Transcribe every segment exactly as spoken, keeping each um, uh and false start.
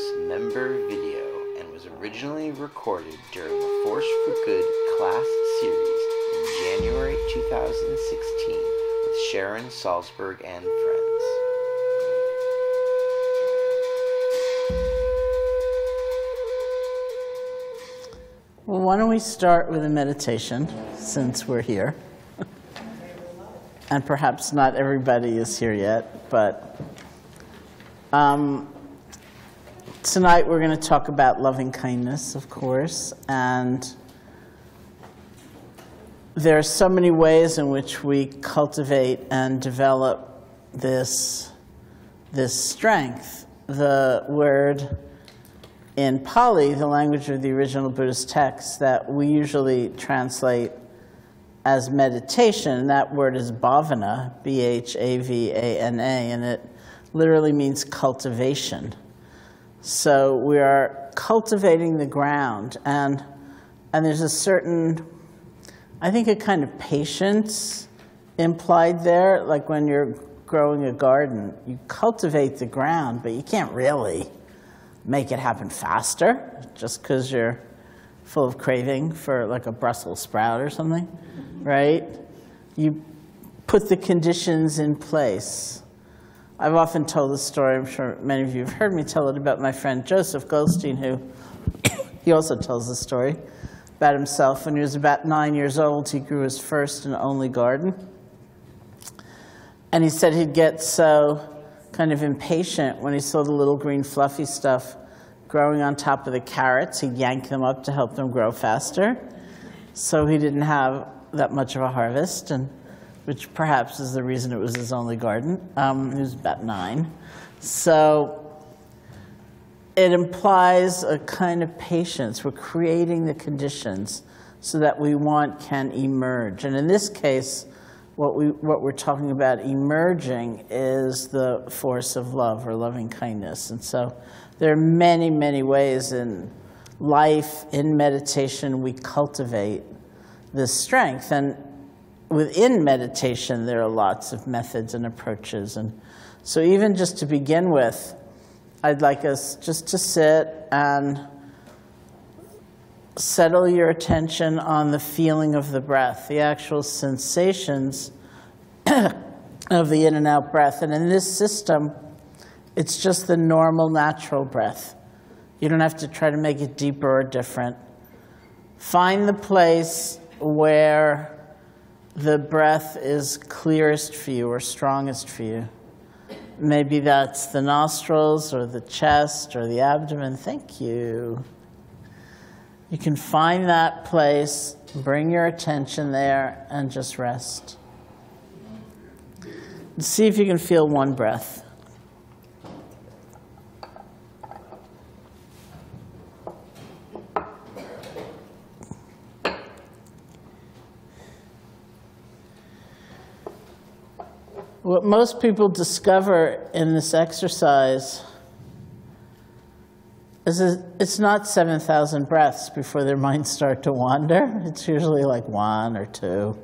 House member video and was originally recorded during the Force for Good class series in January two thousand sixteen with Sharon Salzberg and friends. Well, why don't we start with a meditation since we're here? And perhaps not everybody is here yet, but um, tonight we're going to talk about loving kindness, of course, and there are so many ways in which we cultivate and develop this, this strength. The word in Pali, the language of the original Buddhist text, that we usually translate as meditation, and that word is bhavana, B H A V A N A, and it literally means cultivation. So we are cultivating the ground, and, and there's a certain, I think, a kind of patience implied there, like when you're growing a garden. You cultivate the ground, but you can't really make it happen faster, just because you're full of craving for like a Brussels sprout or something, right? You put the conditions in place. I've often told the story, I'm sure many of you have heard me tell it, about my friend Joseph Goldstein, who he also tells the story about himself. When he was about nine years old, he grew his first and only garden. And he said he'd get so kind of impatient when he saw the little green fluffy stuff growing on top of the carrots. He yanked them up to help them grow faster, so he didn't have that much of a harvest, and which perhaps is the reason it was his only garden. Um, he was about nine. So it implies a kind of patience. We're creating the conditions so that we want can emerge. And in this case, what, we, what we're talking about emerging is the force of love or loving kindness. And so there are many, many ways in life, in meditation, we cultivate this strength. And within meditation, there are lots of methods and approaches. And so even just to begin with, I'd like us just to sit and settle your attention on the feeling of the breath, the actual sensations of the in and out breath. And in this system, it's just the normal, natural breath. You don't have to try to make it deeper or different. Find the place where the breath is clearest for you or strongest for you. Maybe that's the nostrils or the chest or the abdomen. Thank you. You can find that place, bring your attention there, and just rest. See if you can feel one breath. What most people discover in this exercise is it's not seven thousand breaths before their minds start to wander. It's usually like one or two.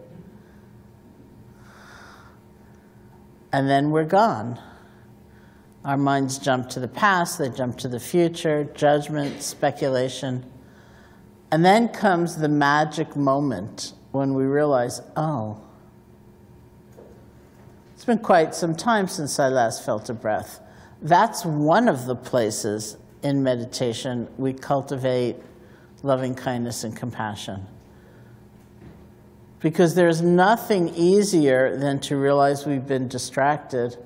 And then we're gone. Our minds jump to the past, they jump to the future, judgment, speculation. And then comes the magic moment when we realize, oh, it's been quite some time since I last felt a breath. That's one of the places in meditation we cultivate loving kindness and compassion. Because there's nothing easier than to realize we've been distracted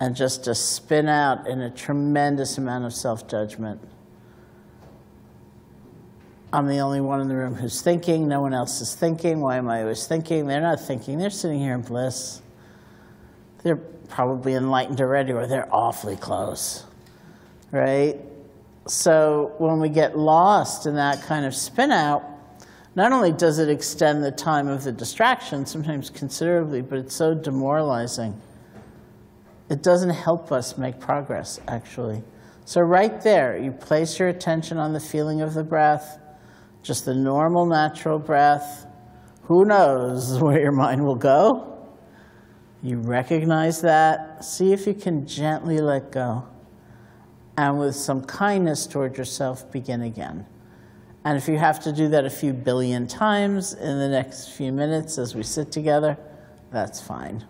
and just to spin out in a tremendous amount of self-judgment. I'm the only one in the room who's thinking, no one else is thinking, why am I always thinking? They're not thinking, they're sitting here in bliss. They're probably enlightened already, or they're awfully close, right? So when we get lost in that kind of spin out, not only does it extend the time of the distraction, sometimes considerably, but it's so demoralizing. It doesn't help us make progress, actually. So right there, you place your attention on the feeling of the breath, just the normal, natural breath. Who knows where your mind will go? You recognize that. See if you can gently let go. and with some kindness toward yourself, begin again. And if you have to do that a few billion times in the next few minutes as we sit together, that's fine.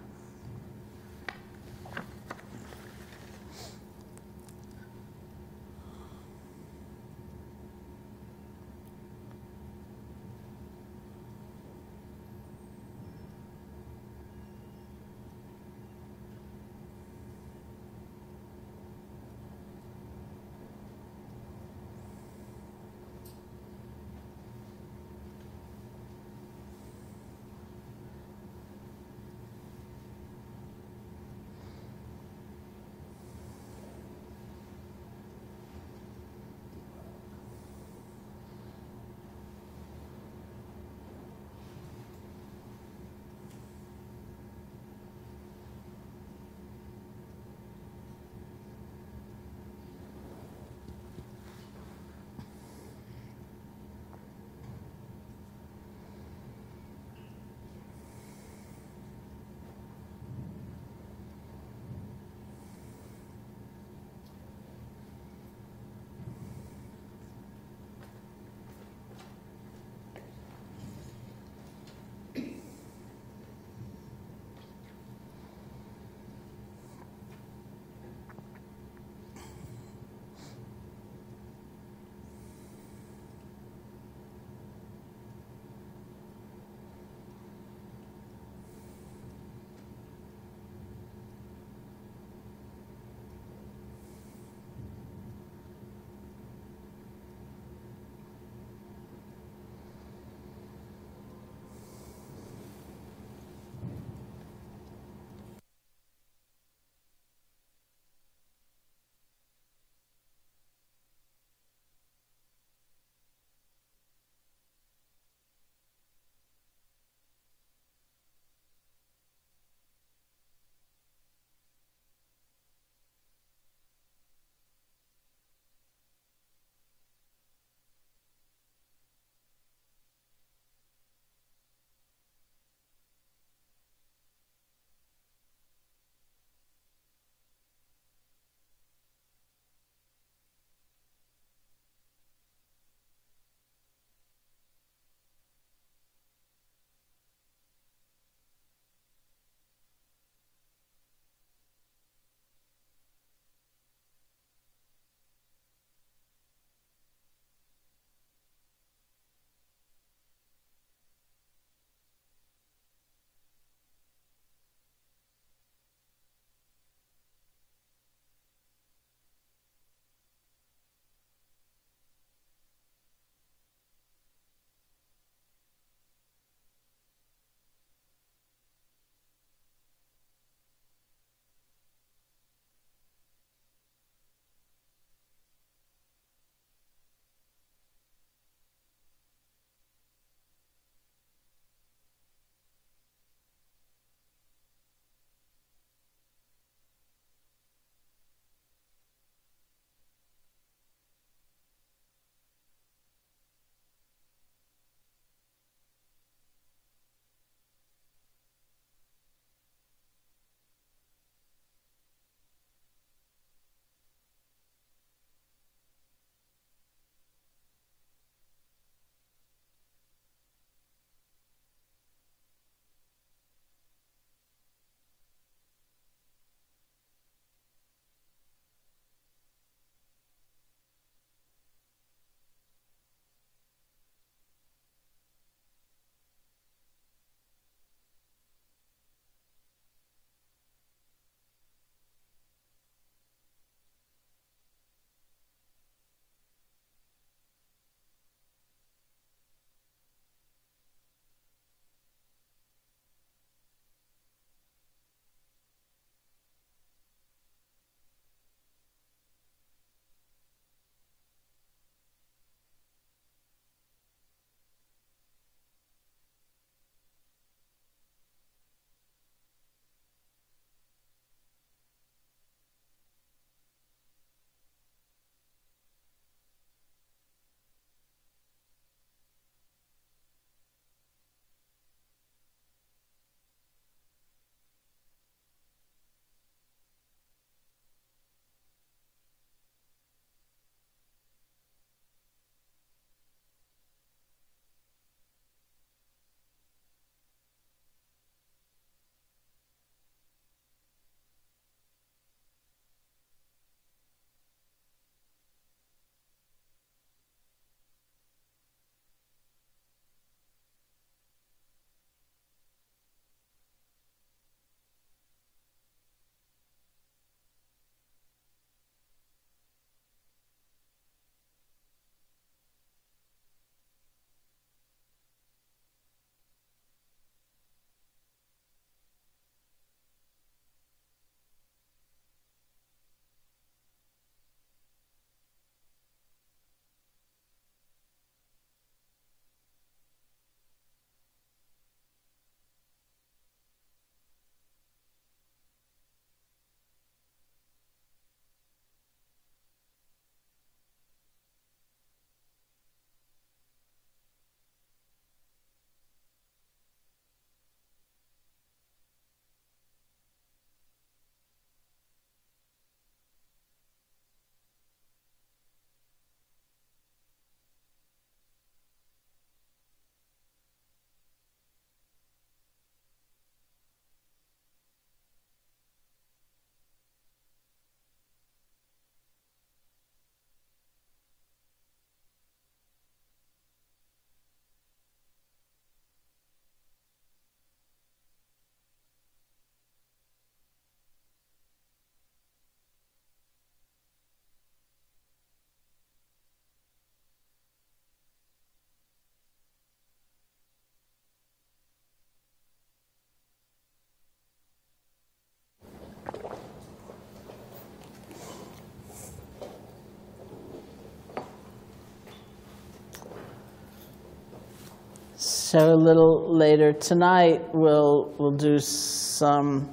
So a little later tonight, we'll, we'll do some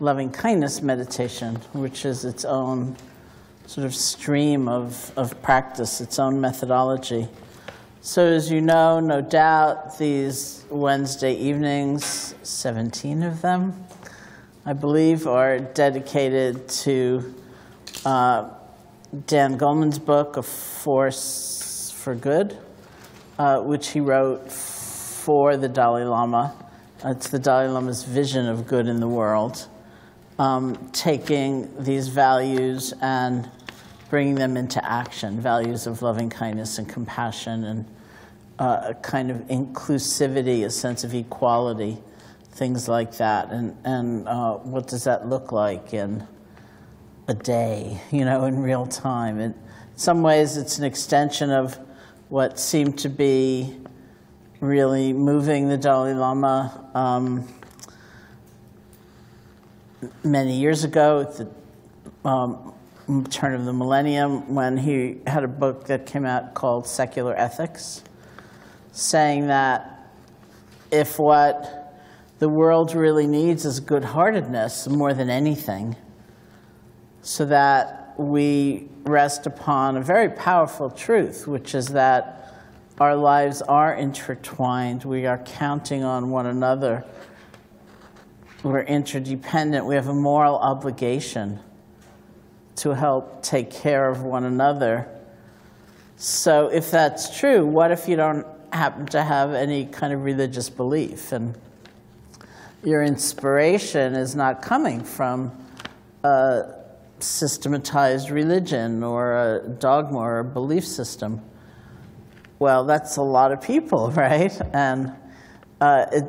loving kindness meditation, which is its own sort of stream of, of practice, its own methodology. So as you know, no doubt, these Wednesday evenings, seventeen of them, I believe, are dedicated to uh, Dan Goleman's book, A Force for Good, uh, which he wrote for the Dalai Lama. It's the Dalai Lama's vision of good in the world, um, taking these values and bringing them into action, values of loving kindness and compassion and uh, a kind of inclusivity, a sense of equality, things like that. And, and uh, what does that look like in a day, you know, in real time? In some ways, it's an extension of what seemed to be really moving the Dalai Lama um, many years ago at the um, turn of the millennium, when he had a book that came out called Secular Ethics, saying that if what the world really needs is good-heartedness more than anything, so that we rest upon a very powerful truth, which is that our lives are intertwined. We are counting on one another. We're interdependent. We have a moral obligation to help take care of one another. So if that's true, what if you don't happen to have any kind of religious belief and your inspiration is not coming from a systematized religion or a dogma or a belief system? Well, that's a lot of people, right? And uh, it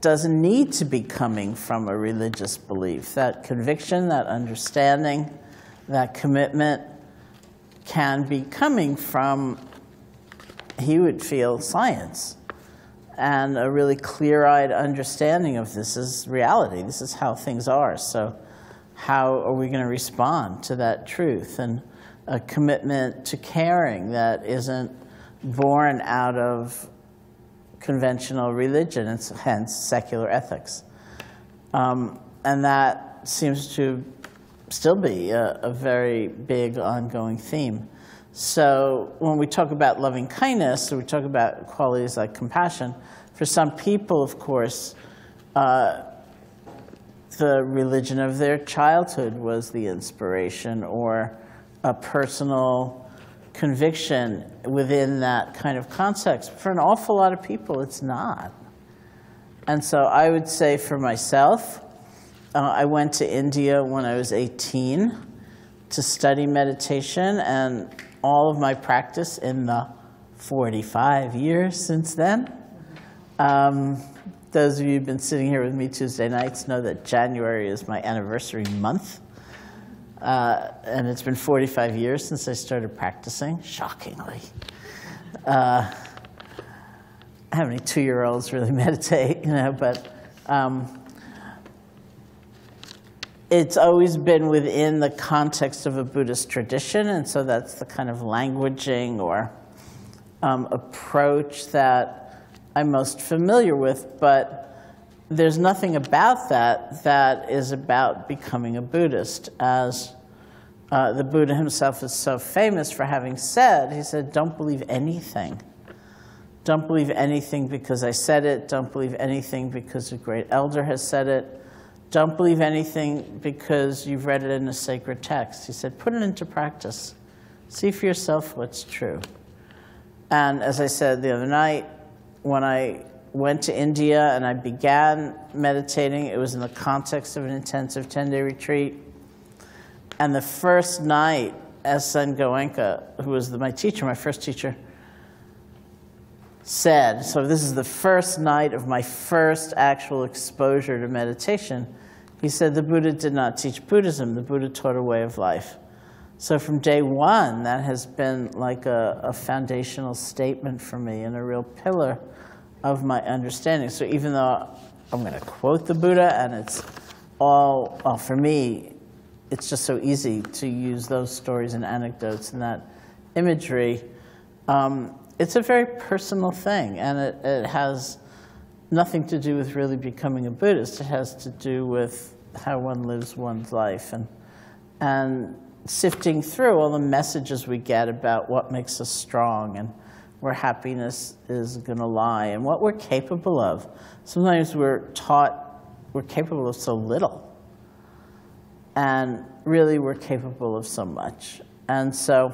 doesn't need to be coming from a religious belief. That conviction, that understanding, that commitment can be coming from, he would feel, science and a really clear-eyed understanding of this is reality. This is how things are. So how are we going to respond to that truth? And a commitment to caring that isn't born out of conventional religion, and hence secular ethics. Um, and that seems to still be a, a very big ongoing theme. So when we talk about loving kindness, so we talk about qualities like compassion, for some people, of course, uh, the religion of their childhood was the inspiration, or a personal conviction within that kind of context. For an awful lot of people, it's not. And so I would say for myself, Uh, I went to India when I was eighteen to study meditation, and all of my practice in the forty-five years since then. Um, those of you who've been sitting here with me Tuesday nights know that January is my anniversary month. Uh, and it's been forty-five years since I started practicing, shockingly. Uh, how many two-year-olds really meditate, you know, but um, it's always been within the context of a Buddhist tradition, and so that's the kind of languaging or um, approach that I'm most familiar with, but there's nothing about that that is about becoming a Buddhist, as uh, the Buddha himself is so famous for having said. He said, don't believe anything. Don't believe anything because I said it. Don't believe anything because a great elder has said it. Don't believe anything because you've read it in a sacred text. He said, put it into practice. See for yourself what's true. And as I said the other night, when I went to India and I began meditating, it was in the context of an intensive ten-day retreat. And the first night, S. N. Goenka, who was my teacher, my first teacher, said, so this is the first night of my first actual exposure to meditation, he said, the Buddha did not teach Buddhism. The Buddha taught a way of life. So from day one, that has been like a, a foundational statement for me and a real pillar of my understanding. So even though I'm going to quote the Buddha, and it's all, well, for me, it's just so easy to use those stories and anecdotes and that imagery. Um, it's a very personal thing, and it, it has nothing to do with really becoming a Buddhist. It has to do with how one lives one's life and, and sifting through all the messages we get about what makes us strong and where happiness is going to lie and what we're capable of. Sometimes we're taught we're capable of so little, and really we're capable of so much. And so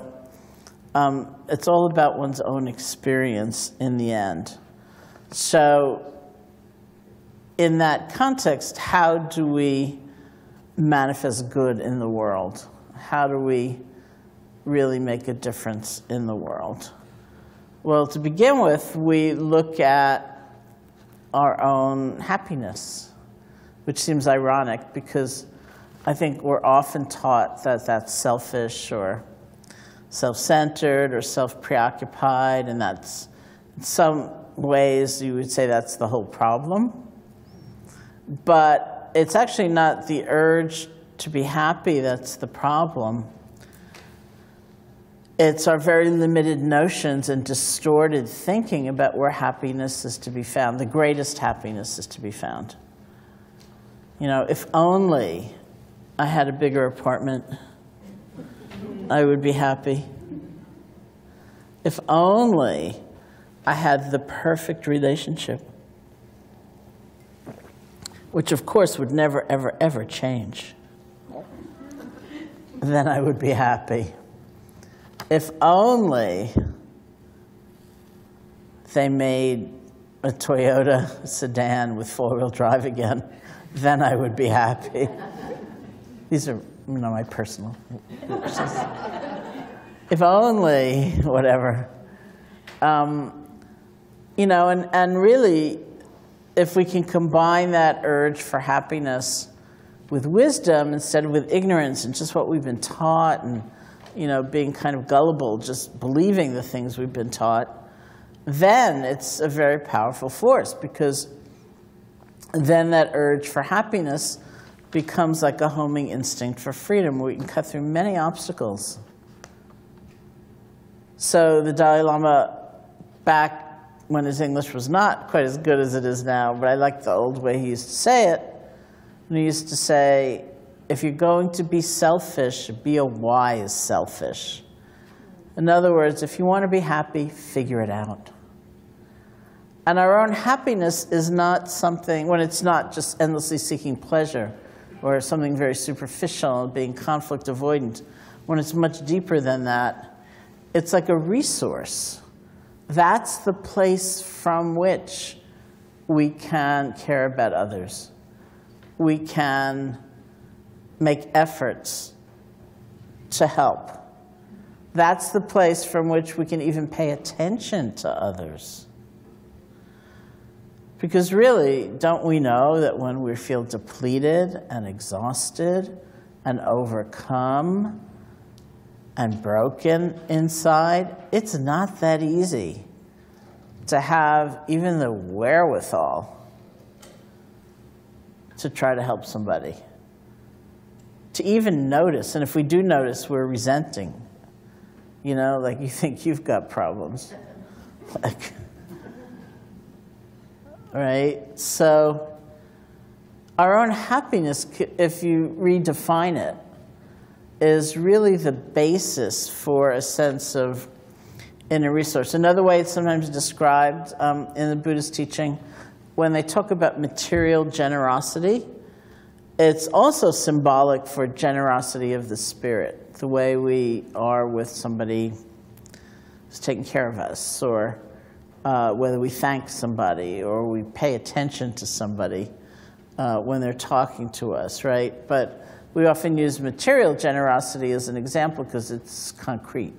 um, it's all about one's own experience in the end. So in that context, how do we manifest good in the world? How do we really make a difference in the world? Well, to begin with, we look at our own happiness, which seems ironic because I think we're often taught that that's selfish or self-centered or self-preoccupied, and that's in some ways you would say that's the whole problem. But it's actually not the urge to be happy that's the problem. It's our very limited notions and distorted thinking about where happiness is to be found, the greatest happiness is to be found. You know, if only I had a bigger apartment, I would be happy. If only I had the perfect relationship, which of course would never, ever, ever change, then I would be happy. If only they made a Toyota sedan with four-wheel drive again, then I would be happy. These are, you know, my personal. Just, if only, whatever. Um, you know, and, and really, if we can combine that urge for happiness with wisdom instead of with ignorance and just what we've been taught and, you know, being kind of gullible, just believing the things we've been taught, then it's a very powerful force, because then that urge for happiness becomes like a homing instinct for freedom, where we can cut through many obstacles. So the Dalai Lama, back when his English was not quite as good as it is now, but I like the old way he used to say it, and he used to say, if you're going to be selfish, be a wise selfish. In other words, if you want to be happy, figure it out. And our own happiness is not something, when it's not just endlessly seeking pleasure or something very superficial, being conflict avoidant, when it's much deeper than that, it's like a resource. That's the place from which we can care about others. We can make efforts to help. That's the place from which we can even pay attention to others. Because really, don't we know that when we feel depleted and exhausted and overcome and broken inside, it's not that easy to have even the wherewithal to try to help somebody, to even notice. And if we do notice, we're resenting. You know, like you think you've got problems. Like, right? So our own happiness, if you redefine it, is really the basis for a sense of inner resource. Another way it's sometimes described um, in the Buddhist teaching, when they talk about material generosity, it's also symbolic for generosity of the spirit, the way we are with somebody who's taking care of us, or Uh, whether we thank somebody or we pay attention to somebody uh, when they're talking to us, right? But we often use material generosity as an example because it's concrete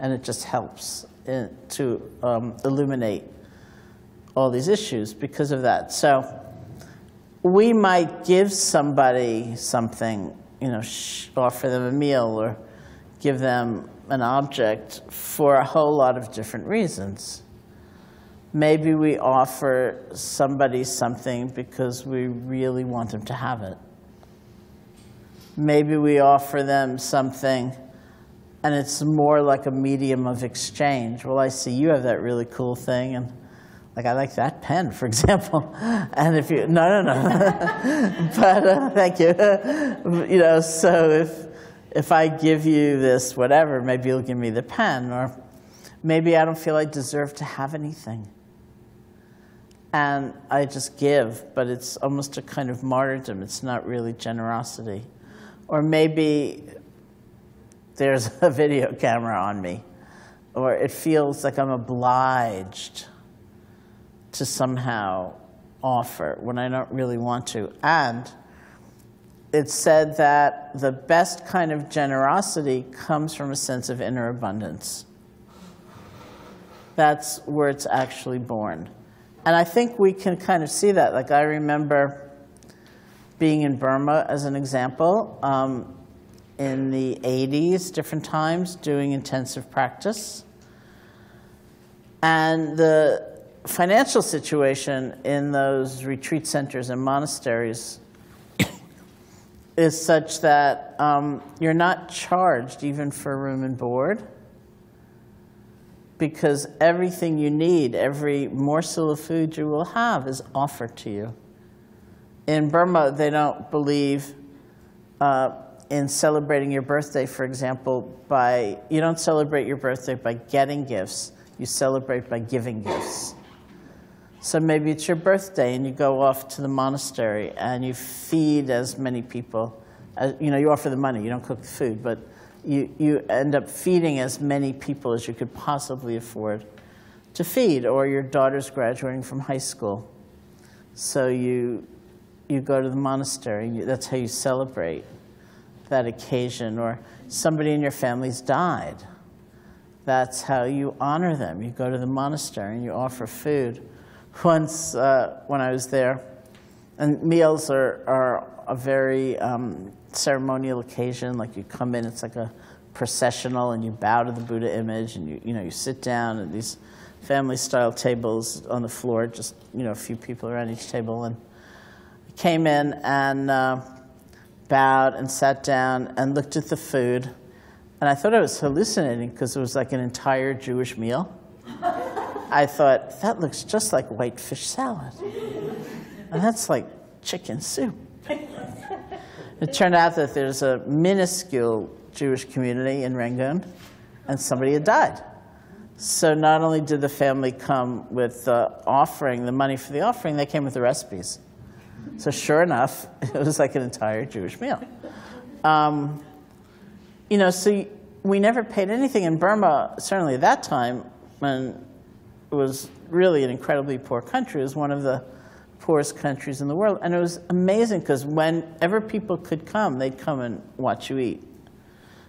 and it just helps in, to um, illuminate all these issues because of that. So we might give somebody something, you know, sh offer them a meal or give them an object for a whole lot of different reasons. Maybe we offer somebody something because we really want them to have it. Maybe we offer them something and it's more like a medium of exchange. Well, I see you have that really cool thing, and Like, I like that pen, for example. And if you, no, no, no. But uh, thank you. You know, so if, if I give you this whatever, maybe you'll give me the pen, or maybe I don't feel I deserve to have anything. And I just give, but it's almost a kind of martyrdom. It's not really generosity. Or maybe there's a video camera on me, or it feels like I'm obliged to somehow offer when I don't really want to. And it's said that the best kind of generosity comes from a sense of inner abundance. That's where it's actually born. And I think we can kind of see that. Like, I remember being in Burma, as an example, um, in the eighties, different times, doing intensive practice. And the financial situation in those retreat centers and monasteries is such that um, you're not charged even for room and board, because everything you need, every morsel of food you will have, is offered to you. In Burma, they don't believe uh, in celebrating your birthday, for example, by, you don't celebrate your birthday by getting gifts, you celebrate by giving gifts. So maybe it's your birthday and you go off to the monastery and you feed as many people, as, you know, you offer the money, you don't cook the food, but You, you end up feeding as many people as you could possibly afford to feed, or your daughter's graduating from high school. So you, you go to the monastery, and you, that's how you celebrate that occasion. Or somebody in your family's died. That's how you honor them. You go to the monastery and you offer food. Once, uh, when I was there, and meals are, are a very um, ceremonial occasion. Like, you come in, it's like a processional, and you bow to the Buddha image, and you, you know, you sit down at these family-style tables on the floor, just, you know, a few people around each table. And I came in and uh, bowed and sat down and looked at the food, and I thought I was hallucinating, because it was like an entire Jewish meal. I thought, that looks just like white fish salad, and that's like chicken soup. It turned out that there's a minuscule Jewish community in Rangoon, and somebody had died. So not only did the family come with the offering, the money for the offering, they came with the recipes. So sure enough, it was like an entire Jewish meal. Um, you know, so we never paid anything in Burma, certainly at that time, when it was really an incredibly poor country. It was one of the poorest countries in the world. And it was amazing, because whenever people could come, they'd come and watch you eat.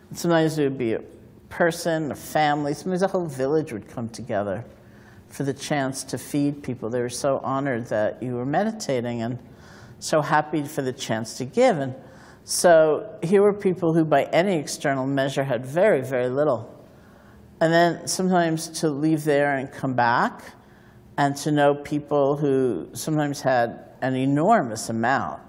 And sometimes it would be a person, a family, sometimes a whole village would come together for the chance to feed people. They were so honored that you were meditating and so happy for the chance to give. And so here were people who, by any external measure, had very, very little. And then sometimes to leave there and come back, and to know people who sometimes had an enormous amount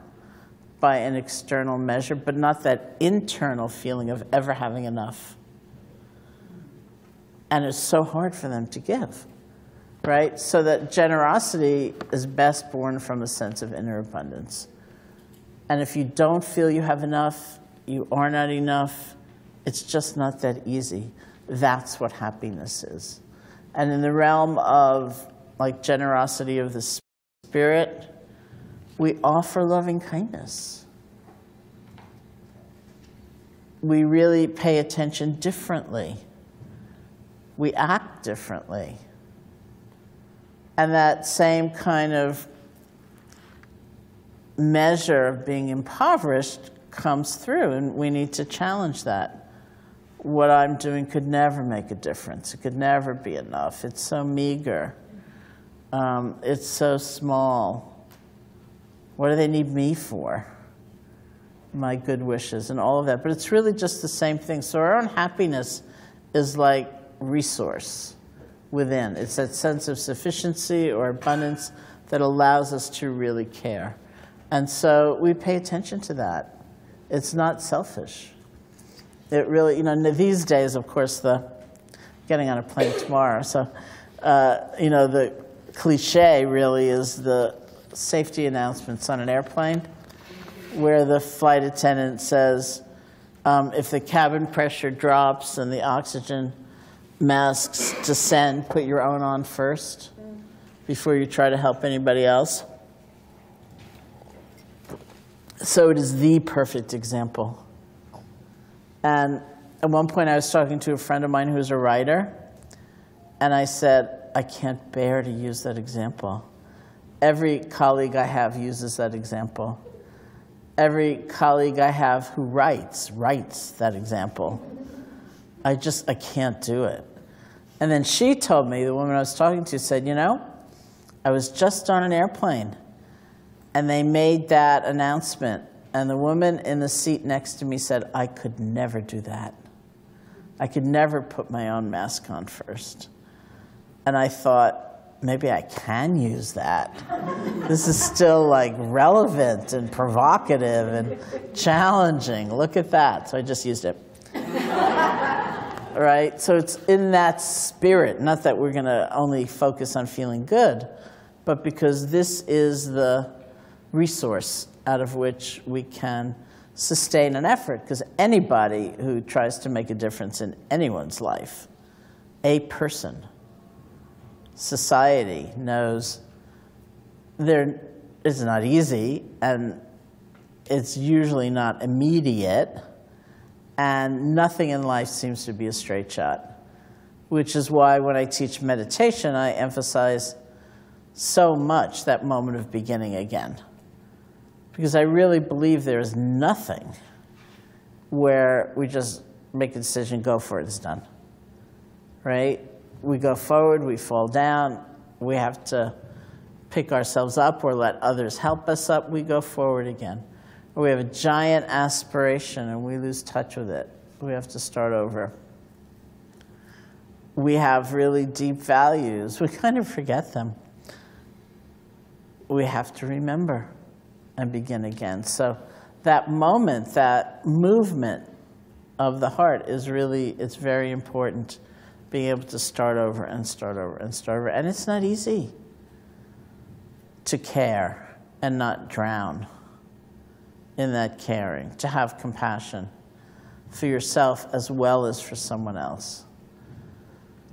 by an external measure, but not that internal feeling of ever having enough. And it's so hard for them to give, right? So that generosity is best born from a sense of inner abundance. And if you don't feel you have enough, you are not enough, it's just not that easy. That's what happiness is. And in the realm of like generosity of the spirit, we offer loving kindness. We really pay attention differently. We act differently. And that same kind of measure of being impoverished comes through, and we need to challenge that. What I'm doing could never make a difference. It could never be enough. It's so meager. Um, it's so small. What do they need me for? My good wishes and all of that. But it's really just the same thing. So our own happiness is like resource within. It's that sense of sufficiency or abundance that allows us to really care. And so we pay attention to that. It's not selfish. It really, you know, these days, of course, the getting on a plane tomorrow. So, uh, you know, the cliche, really, is the safety announcements on an airplane, where the flight attendant says, um, if the cabin pressure drops and the oxygen masks descend, put your own on first before you try to help anybody else. So it is the perfect example. And at one point, I was talking to a friend of mine who's a writer, and I said, I can't bear to use that example. Every colleague I have uses that example. Every colleague I have who writes, writes that example. I just, I can't do it. And then she told me, the woman I was talking to said, you know, I was just on an airplane, and they made that announcement. And the woman in the seat next to me said, I could never do that. I could never put my own mask on first. And I thought, maybe I can use that. This is still like relevant and provocative and challenging. Look at that. So I just used it. Right? So it's in that spirit, not that we're going to only focus on feeling good, but because this is the resource out of which we can sustain an effort, because anybody who tries to make a difference in anyone's life, a person, society, knows there, it's not easy, and it's usually not immediate, and nothing in life seems to be a straight shot, which is why when I teach meditation, I emphasize so much that moment of beginning again. Because I really believe there is nothing where we just make a decision, go for it, it's done. Right? We go forward, we fall down, we have to pick ourselves up or let others help us up, we go forward again. Or we have a giant aspiration and we lose touch with it. We have to start over. We have really deep values. We kind of forget them. We have to remember and begin again. So that moment, that movement of the heart is really, it's very important, being able to start over and start over and start over. And it's not easy to care and not drown in that caring, to have compassion for yourself as well as for someone else.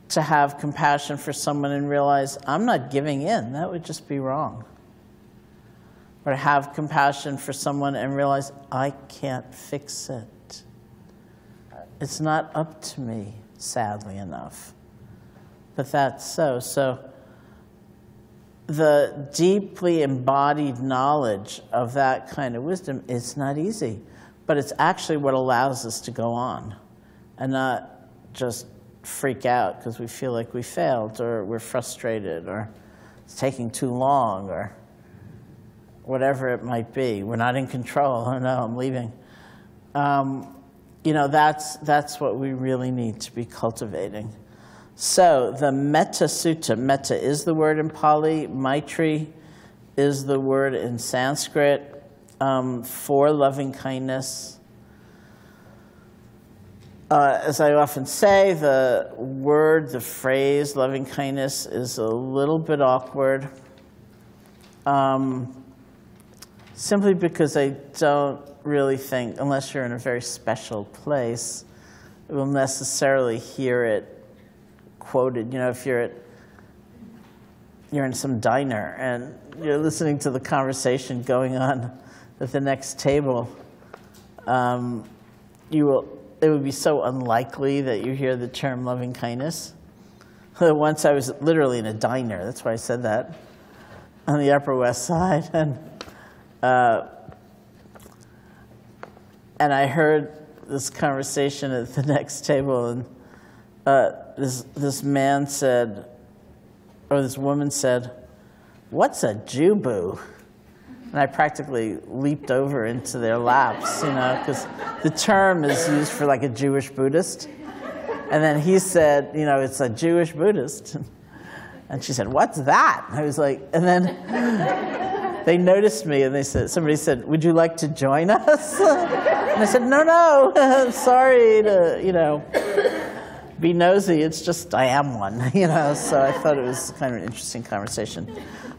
To have compassion for someone and realize, I'm not giving in, that would just be wrong. Or to have compassion for someone and realize, I can't fix it. It's not up to me, sadly enough. But that's so. So the deeply embodied knowledge of that kind of wisdom, it's not easy. But it's actually what allows us to go on and not just freak out because we feel like we failed or we're frustrated or it's taking too long or whatever it might be. We're not in control. Oh, no, I'm leaving. Um, you know, that's, that's what we really need to be cultivating. So the Metta Sutta, metta is the word in Pali, maitri is the word in Sanskrit, um, for loving kindness. Uh, as I often say, the word, the phrase, loving kindness is a little bit awkward. Um, Simply because I don't really think, unless you're in a very special place, you will necessarily hear it quoted. You know, if you're at, you're in some diner and you're listening to the conversation going on at the next table, um, you will. It would be so unlikely that you hear the term loving kindness. Once I was literally in a diner. That's why I said that, on the Upper West Side, and. Uh, and I heard this conversation at the next table, and uh, this, this man said, or this woman said, what's a juboo? And I practically leaped over into their laps, you know, because the term is used for like a Jewish Buddhist. And then he said, you know, it's a Jewish Buddhist. And she said, what's that? And I was like, and then... They noticed me and they said, somebody said, would you like to join us? And I said, no, no, I'm sorry to, you know. be nosy. It's just I am one, you know. So I thought it was kind of an interesting conversation.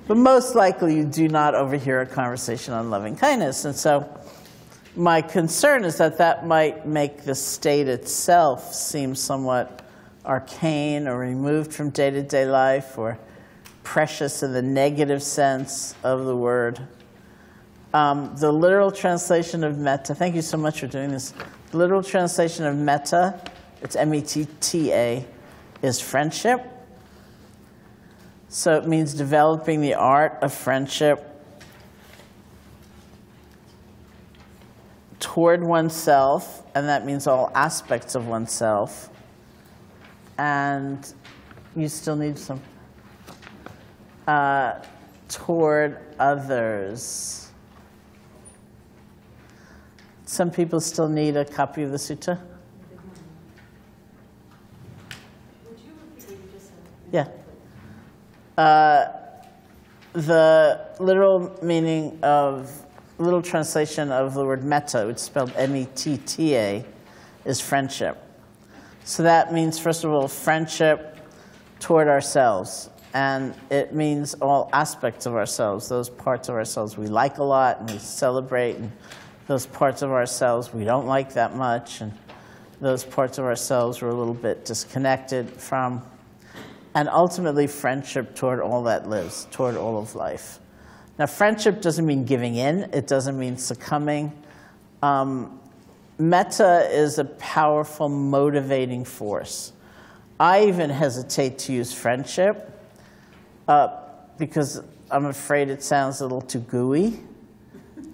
But most likely you do not overhear a conversation on loving kindness. And so my concern is that that might make the state itself seem somewhat arcane or removed from day-to-day life or precious in the negative sense of the word. Um, the literal translation of metta, thank you so much for doing this. The literal translation of metta, it's M E T T A, is friendship. So it means developing the art of friendship toward oneself, and that means all aspects of oneself. And you still need some. Uh, toward others. Some people still need a copy of the sutta. Would you repeat what you just said? Yeah. Uh, the literal meaning of, literal translation of the word metta, it's spelled M E T T A, is friendship. So that means, first of all, friendship toward ourselves. And it means all aspects of ourselves, those parts of ourselves we like a lot and we celebrate, and those parts of ourselves we don't like that much, and those parts of ourselves we're a little bit disconnected from. And ultimately, friendship toward all that lives, toward all of life. Now, friendship doesn't mean giving in. It doesn't mean succumbing. Um, metta is a powerful motivating force. I even hesitate to use friendship. Uh, because I'm afraid it sounds a little too gooey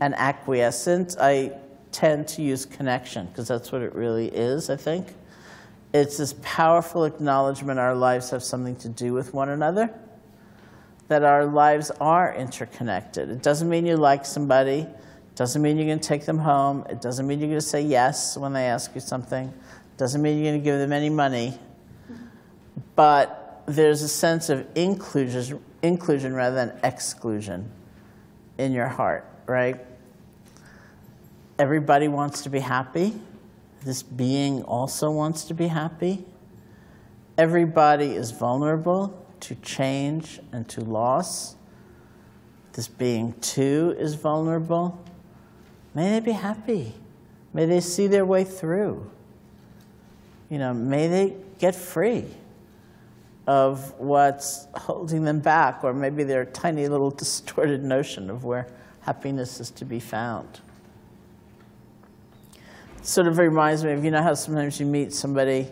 and acquiescent. I tend to use connection, because that's what it really is, I think. It's this powerful acknowledgement our lives have something to do with one another, that our lives are interconnected. It doesn't mean you like somebody. It doesn't mean you're going to take them home. It doesn't mean you're going to say yes when they ask you something. It doesn't mean you're going to give them any money. But there's a sense of inclusion, inclusion rather than exclusion in your heart, right? Everybody wants to be happy. This being also wants to be happy. Everybody is vulnerable to change and to loss. This being too is vulnerable. May they be happy. May they see their way through. You know, may they get free of what's holding them back, or maybe their tiny little distorted notion of where happiness is to be found. It sort of reminds me of, you know how sometimes you meet somebody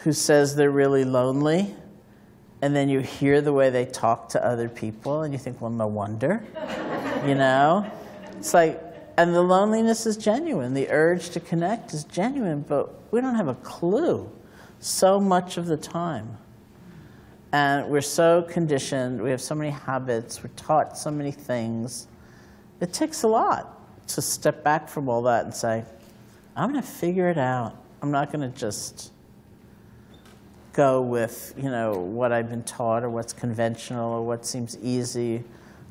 who says they're really lonely, and then you hear the way they talk to other people, and you think, well, no wonder, you know? It's like, and the loneliness is genuine. The urge to connect is genuine, but we don't have a clue so much of the time. And we're so conditioned, we have so many habits, we're taught so many things. It takes a lot to step back from all that and say, I'm going to figure it out. I'm not going to just go with, you know, what I've been taught or what's conventional or what seems easy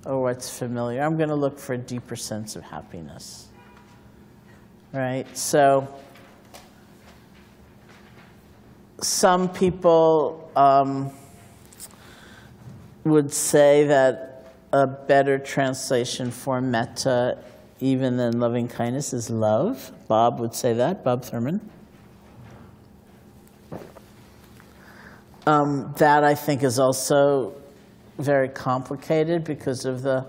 or what's familiar. I'm going to look for a deeper sense of happiness, right? So some people um, would say that a better translation for metta, even than loving kindness, is love. Bob would say that, Bob Thurman. Um, that, I think, is also very complicated because of the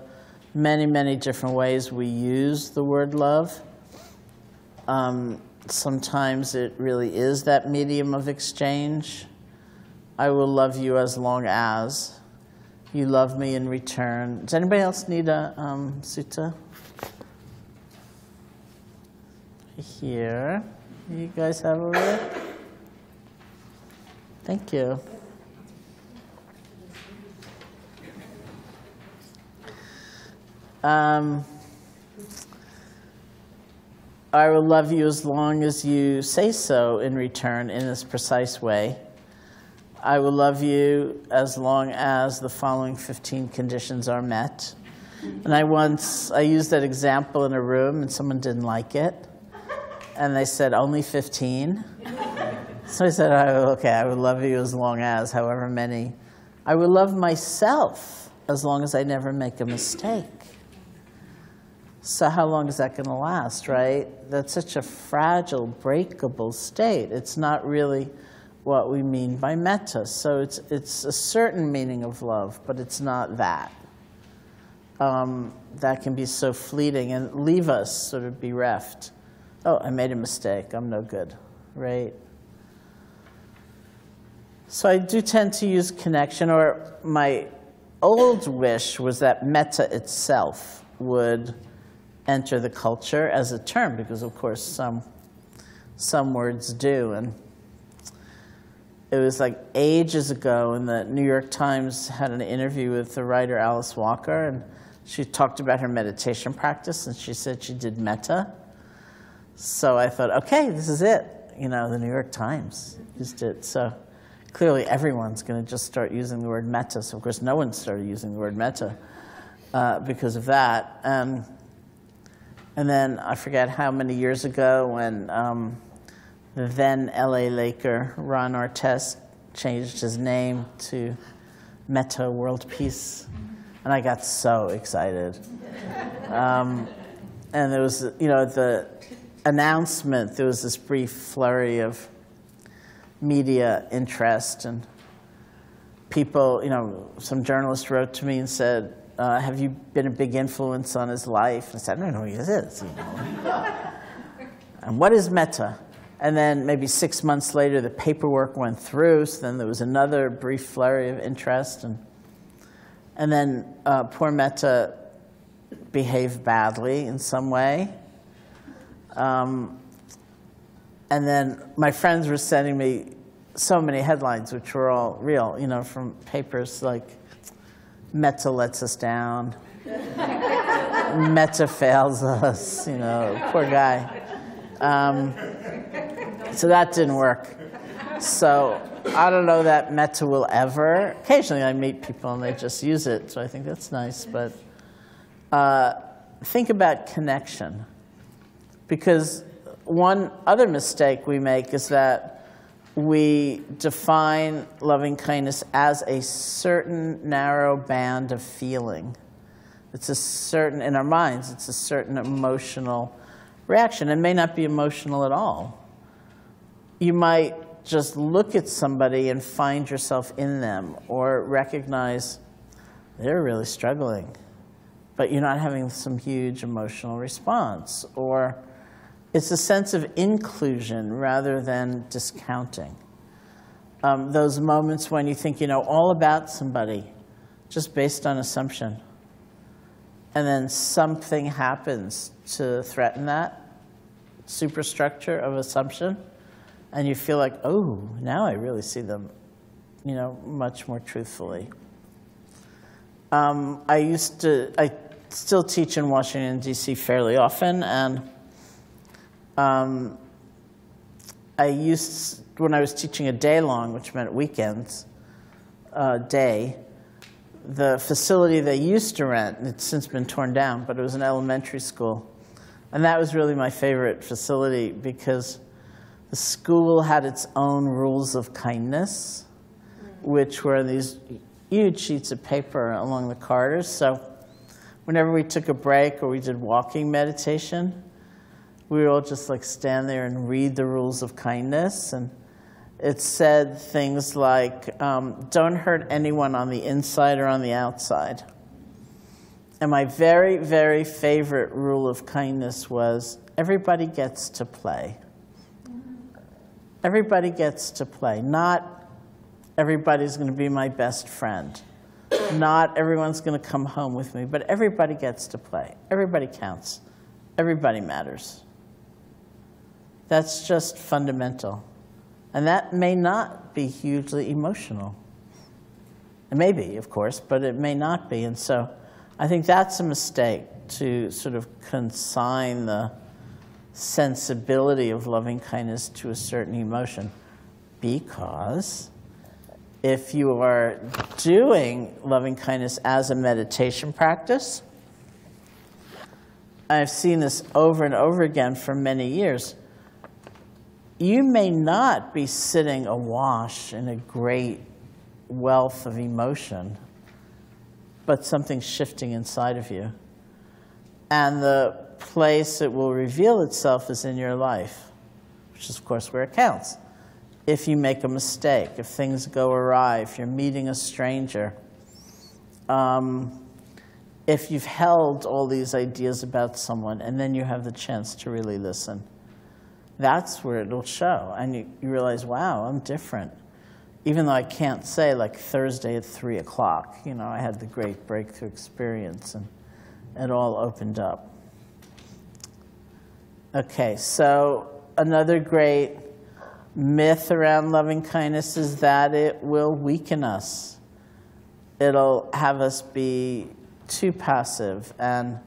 many, many different ways we use the word love. Um, Sometimes it really is that medium of exchange. I will love you as long as you love me in return. Does anybody else need a um, sutta? Here. You guys have over there? Thank you. Um, I will love you as long as you say so in return in this precise way. I will love you as long as the following fifteen conditions are met. And I once, I used that example in a room and someone didn't like it. And they said, only fifteen? So I said, oh, okay, I would love you as long as, however many. I would love myself as long as I never make a mistake. So how long is that going to last, right? That's such a fragile, breakable state. It's not really what we mean by metta. So it's, it's a certain meaning of love, but it's not that. Um, that can be so fleeting and leave us sort of bereft. Oh, I made a mistake. I'm no good, right? So I do tend to use connection, or my old wish was that metta itself would enter the culture as a term, because of course some, some words do. And it was like ages ago, and the New York Times had an interview with the writer Alice Walker, and she talked about her meditation practice, and she said she did metta. So I thought, okay, this is it. You know, the New York Times used it. So clearly everyone's going to just start using the word metta. So of course no one started using the word metta uh, because of that. Um, And then I forget how many years ago when um, the then L A Laker Ron Artest changed his name to Metta World Peace, and I got so excited. um, and there was, you know, the announcement. There was this brief flurry of media interest, and people, you know, some journalists wrote to me and said, Uh, have you been a big influence on his life? And I said, I don't know who he is. You know. And what is metta? And then maybe six months later, the paperwork went through. So then there was another brief flurry of interest. And, and then uh, poor Metta behaved badly in some way. Um, and then my friends were sending me so many headlines, which were all real, you know, from papers like, Metta lets us down. Metta fails us, you know, poor guy. Um, so that didn't work. So I don't know that metta will ever. Occasionally I meet people and they just use it, so I think that's nice. But uh, think about connection. Because one other mistake we make is that we define loving kindness as a certain narrow band of feeling. It's a certain, in our minds, it's a certain emotional reaction. It may not be emotional at all. You might just look at somebody and find yourself in them, or recognize they're really struggling, but you're not having some huge emotional response. Or it's a sense of inclusion rather than discounting. Um, those moments when you think you know all about somebody, just based on assumption, and then something happens to threaten that superstructure of assumption, and you feel like, oh, now I really see them, you know, much more truthfully. Um, I used to, I still teach in Washington D C fairly often, and. Um, I used, when I was teaching a day long, which meant weekends, uh, day, the facility they used to rent, and it's since been torn down, but it was an elementary school. And that was really my favorite facility because the school had its own rules of kindness, which were these huge sheets of paper along the corridors. So whenever we took a break or we did walking meditation, we would all just like stand there and read the rules of kindness. And it said things like, um, don't hurt anyone on the inside or on the outside. And my very, very favorite rule of kindness was, everybody gets to play. Everybody gets to play. Not everybody's going to be my best friend. Not everyone's going to come home with me. But everybody gets to play. Everybody counts. Everybody matters. That's just fundamental. And that may not be hugely emotional. It may be, of course, but it may not be. And so I think that's a mistake, to sort of consign the sensibility of loving kindness to a certain emotion. Because if you are doing loving kindness as a meditation practice, I've seen this over and over again for many years. you may not be sitting awash in a great wealth of emotion, but something's shifting inside of you. And the place it will reveal itself is in your life, which is, of course, where it counts. If you make a mistake, if things go awry, if you're meeting a stranger, um, if you've held all these ideas about someone, and then you have the chance to really listen, that's where it'll show. And you, you realize, wow, I'm different. Even though I can't say, like, Thursday at three o'clock, you know, I had the great breakthrough experience, and it all opened up. Okay, so another great myth around loving kindness is that it will weaken us. It'll have us be too passive and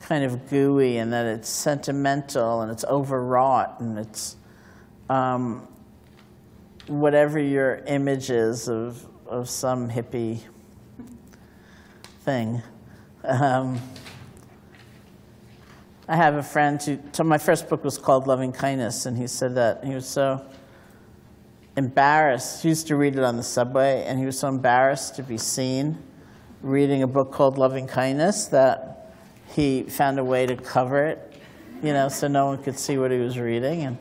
kind of gooey, and that it's sentimental and it's overwrought, and it's um, whatever your image is of, of some hippie thing. Um, I have a friend who, so my first book was called Loving Kindness, and he said that he was so embarrassed. He used to read it on the subway, and he was so embarrassed to be seen reading a book called Loving Kindness that he found a way to cover it, you know, so no one could see what he was reading. And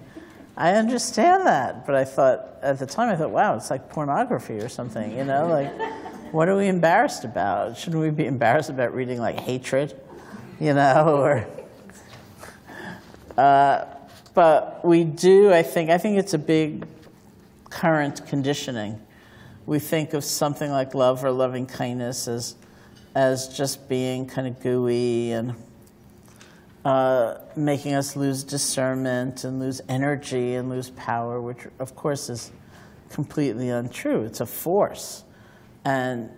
I understand that, but I thought, at the time, I thought, wow, it's like pornography or something, you know, like, what are we embarrassed about? Shouldn't we be embarrassed about reading, like, hatred, you know, or... Uh, but we do, I think, I think it's a big current conditioning. We think of something like love or loving kindness as, as just being kind of gooey and uh, making us lose discernment and lose energy and lose power, which of course is completely untrue. It's a force. And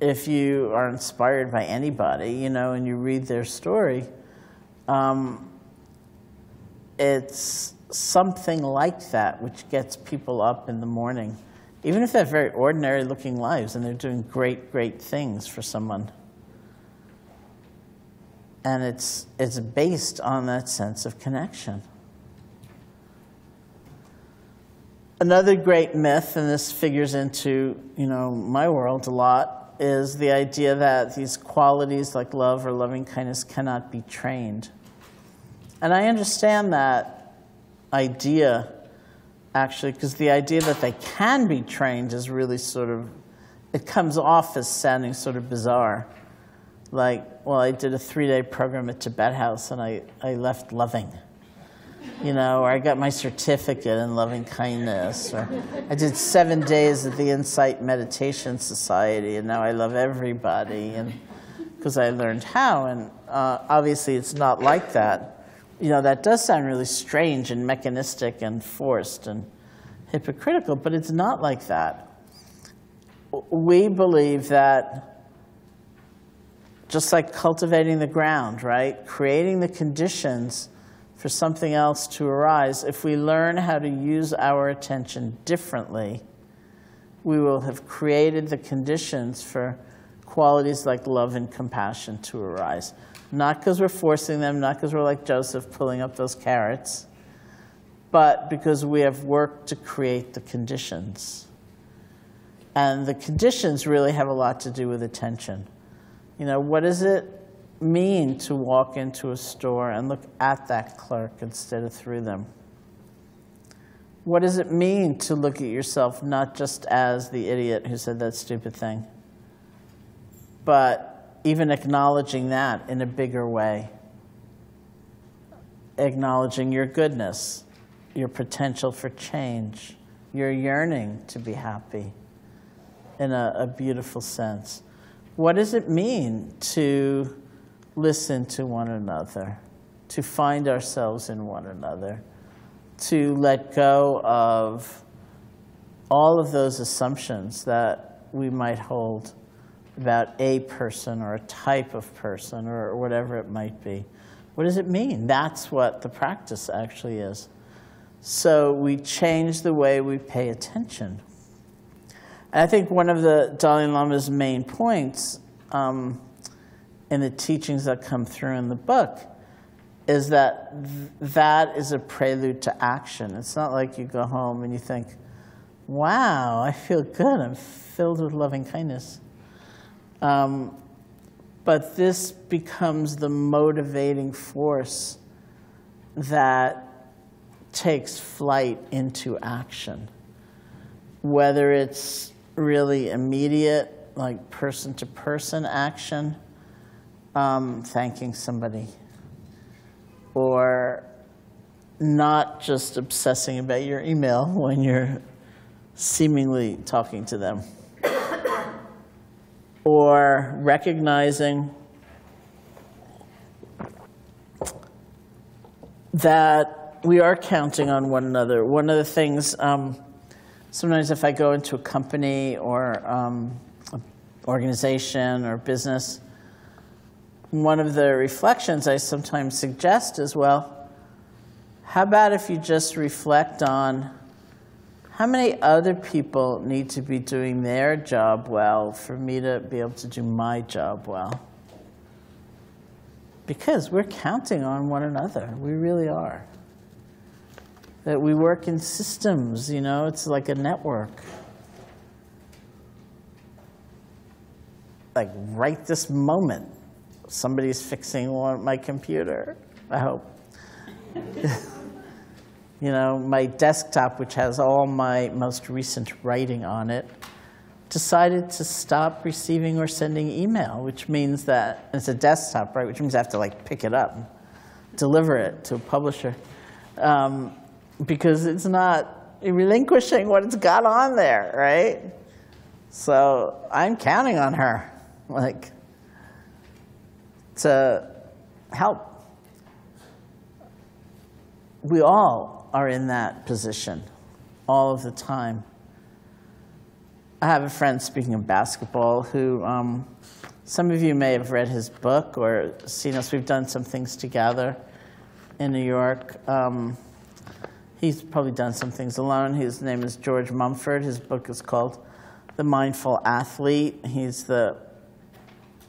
if you are inspired by anybody, you know, and you read their story, um, it's something like that which gets people up in the morning, even if they're very ordinary-looking lives and they're doing great, great things for someone. And it's, it's based on that sense of connection. Another great myth, and this figures into, you know, my world a lot, is the idea that these qualities like love or loving-kindness cannot be trained. And I understand that idea, actually, because the idea that they can be trained is really sort of, it comes off as sounding sort of bizarre. Like, well, I did a three-day program at Tibet House, and I, I left loving. You know, or I got my certificate in loving kindness. Or I did seven days at the Insight Meditation Society, and now I love everybody, and because I learned how. And uh, obviously, it's not like that. You know, that does sound really strange and mechanistic and forced and hypocritical, but it's not like that. We believe that just like cultivating the ground, right, creating the conditions for something else to arise, if we learn how to use our attention differently, we will have created the conditions for qualities like love and compassion to arise. Not because we're forcing them, not because we're like Joseph pulling up those carrots, but because we have worked to create the conditions. And the conditions really have a lot to do with attention. You know, what does it mean to walk into a store and look at that clerk instead of through them? What does it mean to look at yourself not just as the idiot who said that stupid thing, but even acknowledging that in a bigger way, acknowledging your goodness, your potential for change, your yearning to be happy in a, a beautiful sense. What does it mean to listen to one another, to find ourselves in one another, to let go of all of those assumptions that we might hold about a person or a type of person or whatever it might be? What does it mean? That's what the practice actually is. So we change the way we pay attention. And I think one of the Dalai Lama's main points um, in the teachings that come through in the book is that th that is a prelude to action. It's not like you go home and you think, wow, I feel good. I'm filled with loving kindness. Um, but this becomes the motivating force that takes flight into action, whether it's really immediate, like person-to-person action, um, thanking somebody, or not just obsessing about your email when you're seemingly talking to them, or recognizing that we are counting on one another. One of the things, um, sometimes if I go into a company or um, an organization or business, one of the reflections I sometimes suggest is, well, how about if you just reflect on how many other people need to be doing their job well for me to be able to do my job well? Because we're counting on one another. We really are. That we work in systems, you know, it's like a network. Like right this moment, somebody's fixing my computer, I hope. You know, my desktop, which has all my most recent writing on it, decided to stop receiving or sending email, which means that it's a desktop, right? Which means I have to like pick it up and deliver it to a publisher, um, because it's not relinquishing what it's got on there, right? So I'm counting on her, like, to help. We all are in that position all of the time. I have a friend, speaking of basketball, who um, some of you may have read his book or seen us. We've done some things together in New York. Um, he's probably done some things alone. His name is George Mumford. His book is called The Mindful Athlete. He's the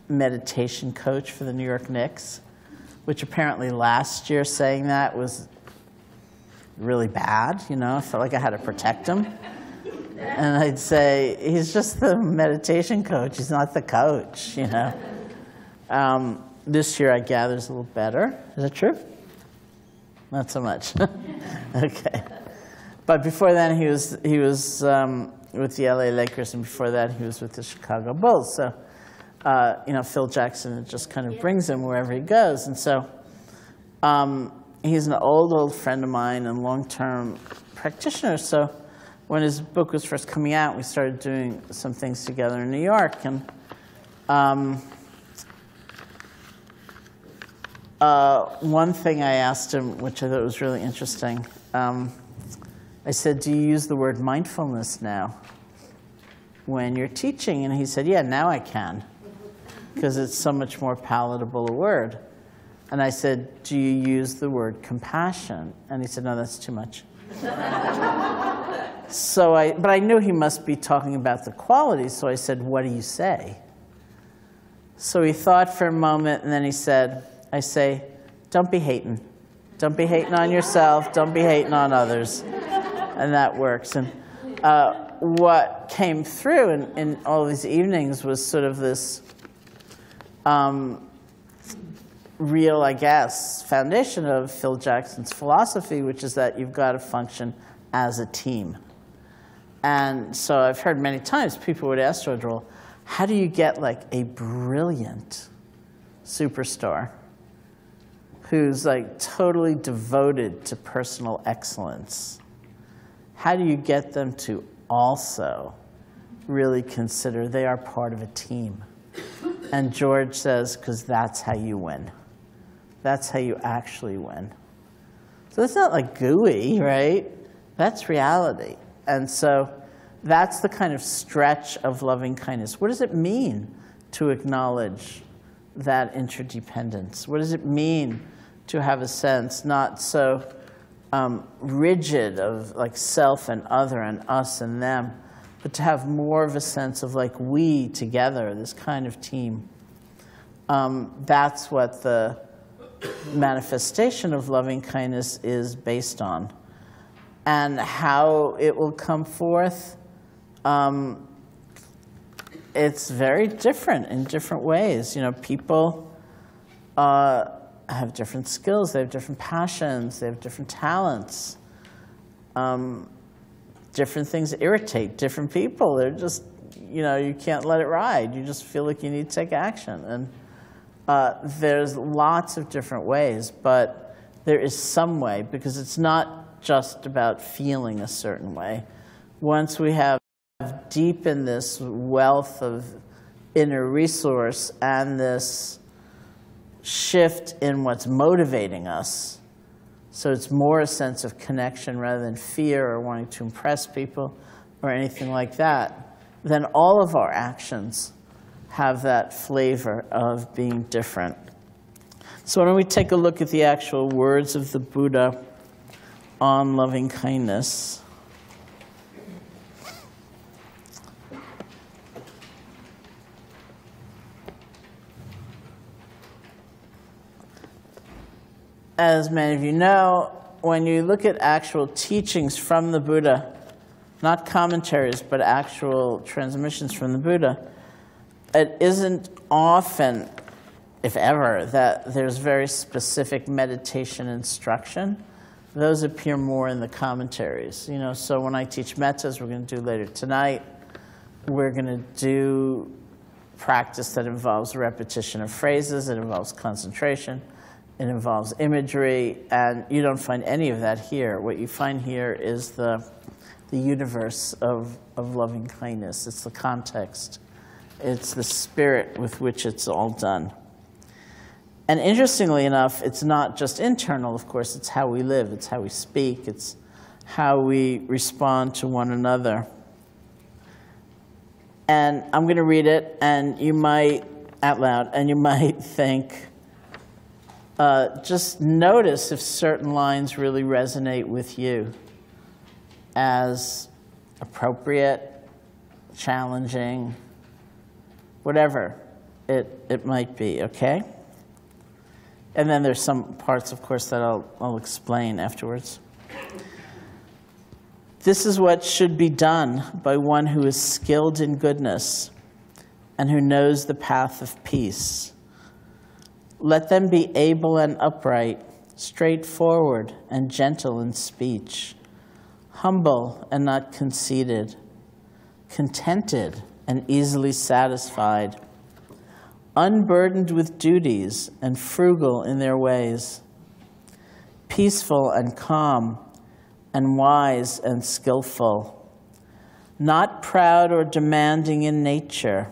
meditation coach for the New York Knicks, which apparently last year saying that was really bad, you know, I felt like I had to protect him. And I'd say, he's just the meditation coach, he's not the coach, you know. Um, this year I gather is a little better, is that true? Not so much, okay. But before then he was, he was um, with the L A Lakers, and before that he was with the Chicago Bulls. So, uh, you know, Phil Jackson just kind of yeah. brings him wherever he goes. And so, um, he's an old, old friend of mine and long-term practitioner. So when his book was first coming out, we started doing some things together in New York. And um, uh, one thing I asked him, which I thought was really interesting, um, I said, do you use the word mindfulness now when you're teaching? And he said, yeah, now I can, because it's so much more palatable a word. And I said, do you use the word compassion? And he said, no, that's too much. so I, but I knew he must be talking about the qualities, so I said, what do you say? So he thought for a moment, and then he said, I say, don't be hating. Don't be hating on yourself. Don't be hating on others. And that works. And uh, what came through in, in all these evenings was sort of this, um, real, I guess, foundation of Phil Jackson's philosophy, which is that you've got to function as a team. And so I've heard many times people would ask George, well, how do you get like a brilliant superstar who's like totally devoted to personal excellence? How do you get them to also really consider they are part of a team? And George says, because that's how you win. That's how you actually win. So it's not like gooey, right? That's reality. And so that's the kind of stretch of loving kindness. What does it mean to acknowledge that interdependence? What does it mean to have a sense not so um, rigid of like self and other and us and them, but to have more of a sense of like we together, this kind of team? Um, that's what the manifestation of loving kindness is based on, and how it will come forth. Um, it's very different in different ways. You know, people uh, have different skills, they have different passions, they have different talents. Um, different things irritate different people. They're just, you know, you can't let it ride. You just feel like you need to take action. And uh, there's lots of different ways, but there is some way, because it's not just about feeling a certain way. Once we have deepened this wealth of inner resource and this shift in what's motivating us, so it's more a sense of connection rather than fear or wanting to impress people or anything like that, then all of our actions have that flavor of being different. So why don't we take a look at the actual words of the Buddha on loving kindness. As many of you know, when you look at actual teachings from the Buddha, not commentaries, but actual transmissions from the Buddha, it isn't often, if ever, that there's very specific meditation instruction. Those appear more in the commentaries. You know, so when I teach mettas, we're going to do later tonight, we're going to do practice that involves repetition of phrases, it involves concentration. It involves imagery, and you don't find any of that here. What you find here is the, the universe of, of loving kindness. It's the context. It's the spirit with which it's all done. And interestingly enough, it's not just internal, of course. It's how we live. It's how we speak. It's how we respond to one another. And I'm going to read it, and you might, out loud, and you might think, Uh, just notice if certain lines really resonate with you as appropriate, challenging, whatever it, it might be, okay? And then there's some parts, of course, that I'll, I'll explain afterwards. This is what should be done by one who is skilled in goodness and who knows the path of peace. Let them be able and upright, straightforward and gentle in speech, humble and not conceited, contented and easily satisfied, unburdened with duties and frugal in their ways, peaceful and calm and wise and skillful, not proud or demanding in nature.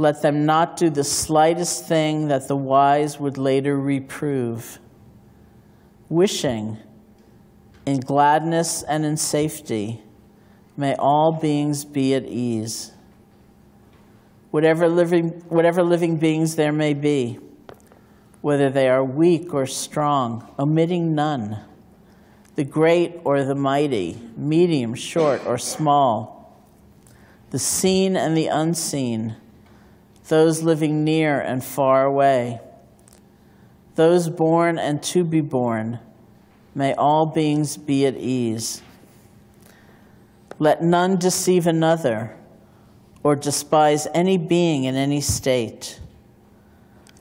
Let them not do the slightest thing that the wise would later reprove. Wishing in gladness and in safety, may all beings be at ease. Whatever living, whatever living beings there may be, whether they are weak or strong, omitting none, the great or the mighty, medium, short, or small, the seen and the unseen, those living near and far away, those born and to be born, may all beings be at ease. Let none deceive another or despise any being in any state.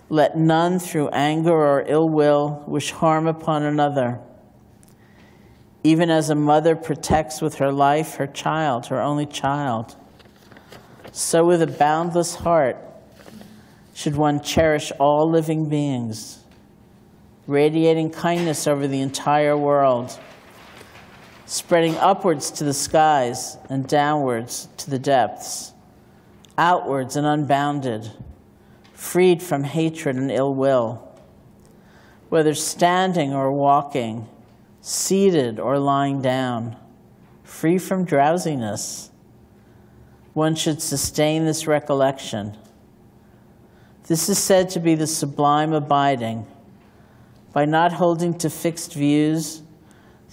Let none through anger or ill will wish harm upon another. Even as a mother protects with her life her child, her only child, so with a boundless heart, should one cherish all living beings, radiating kindness over the entire world, spreading upwards to the skies and downwards to the depths, outwards and unbounded, freed from hatred and ill will, whether standing or walking, seated or lying down, free from drowsiness. One should sustain this recollection. This is said to be the sublime abiding. By not holding to fixed views,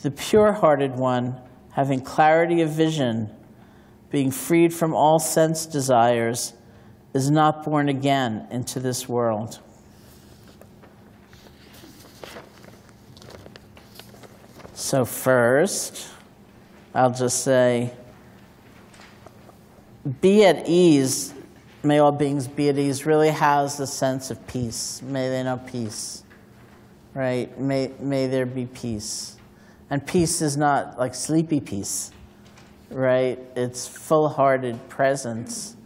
the pure-hearted one, having clarity of vision, being freed from all sense desires, is not born again into this world. So first, I'll just say, be at ease. May all beings be at ease really has the sense of peace. May they know peace, right? May, may there be peace. And peace is not like sleepy peace, right? It's full-hearted presence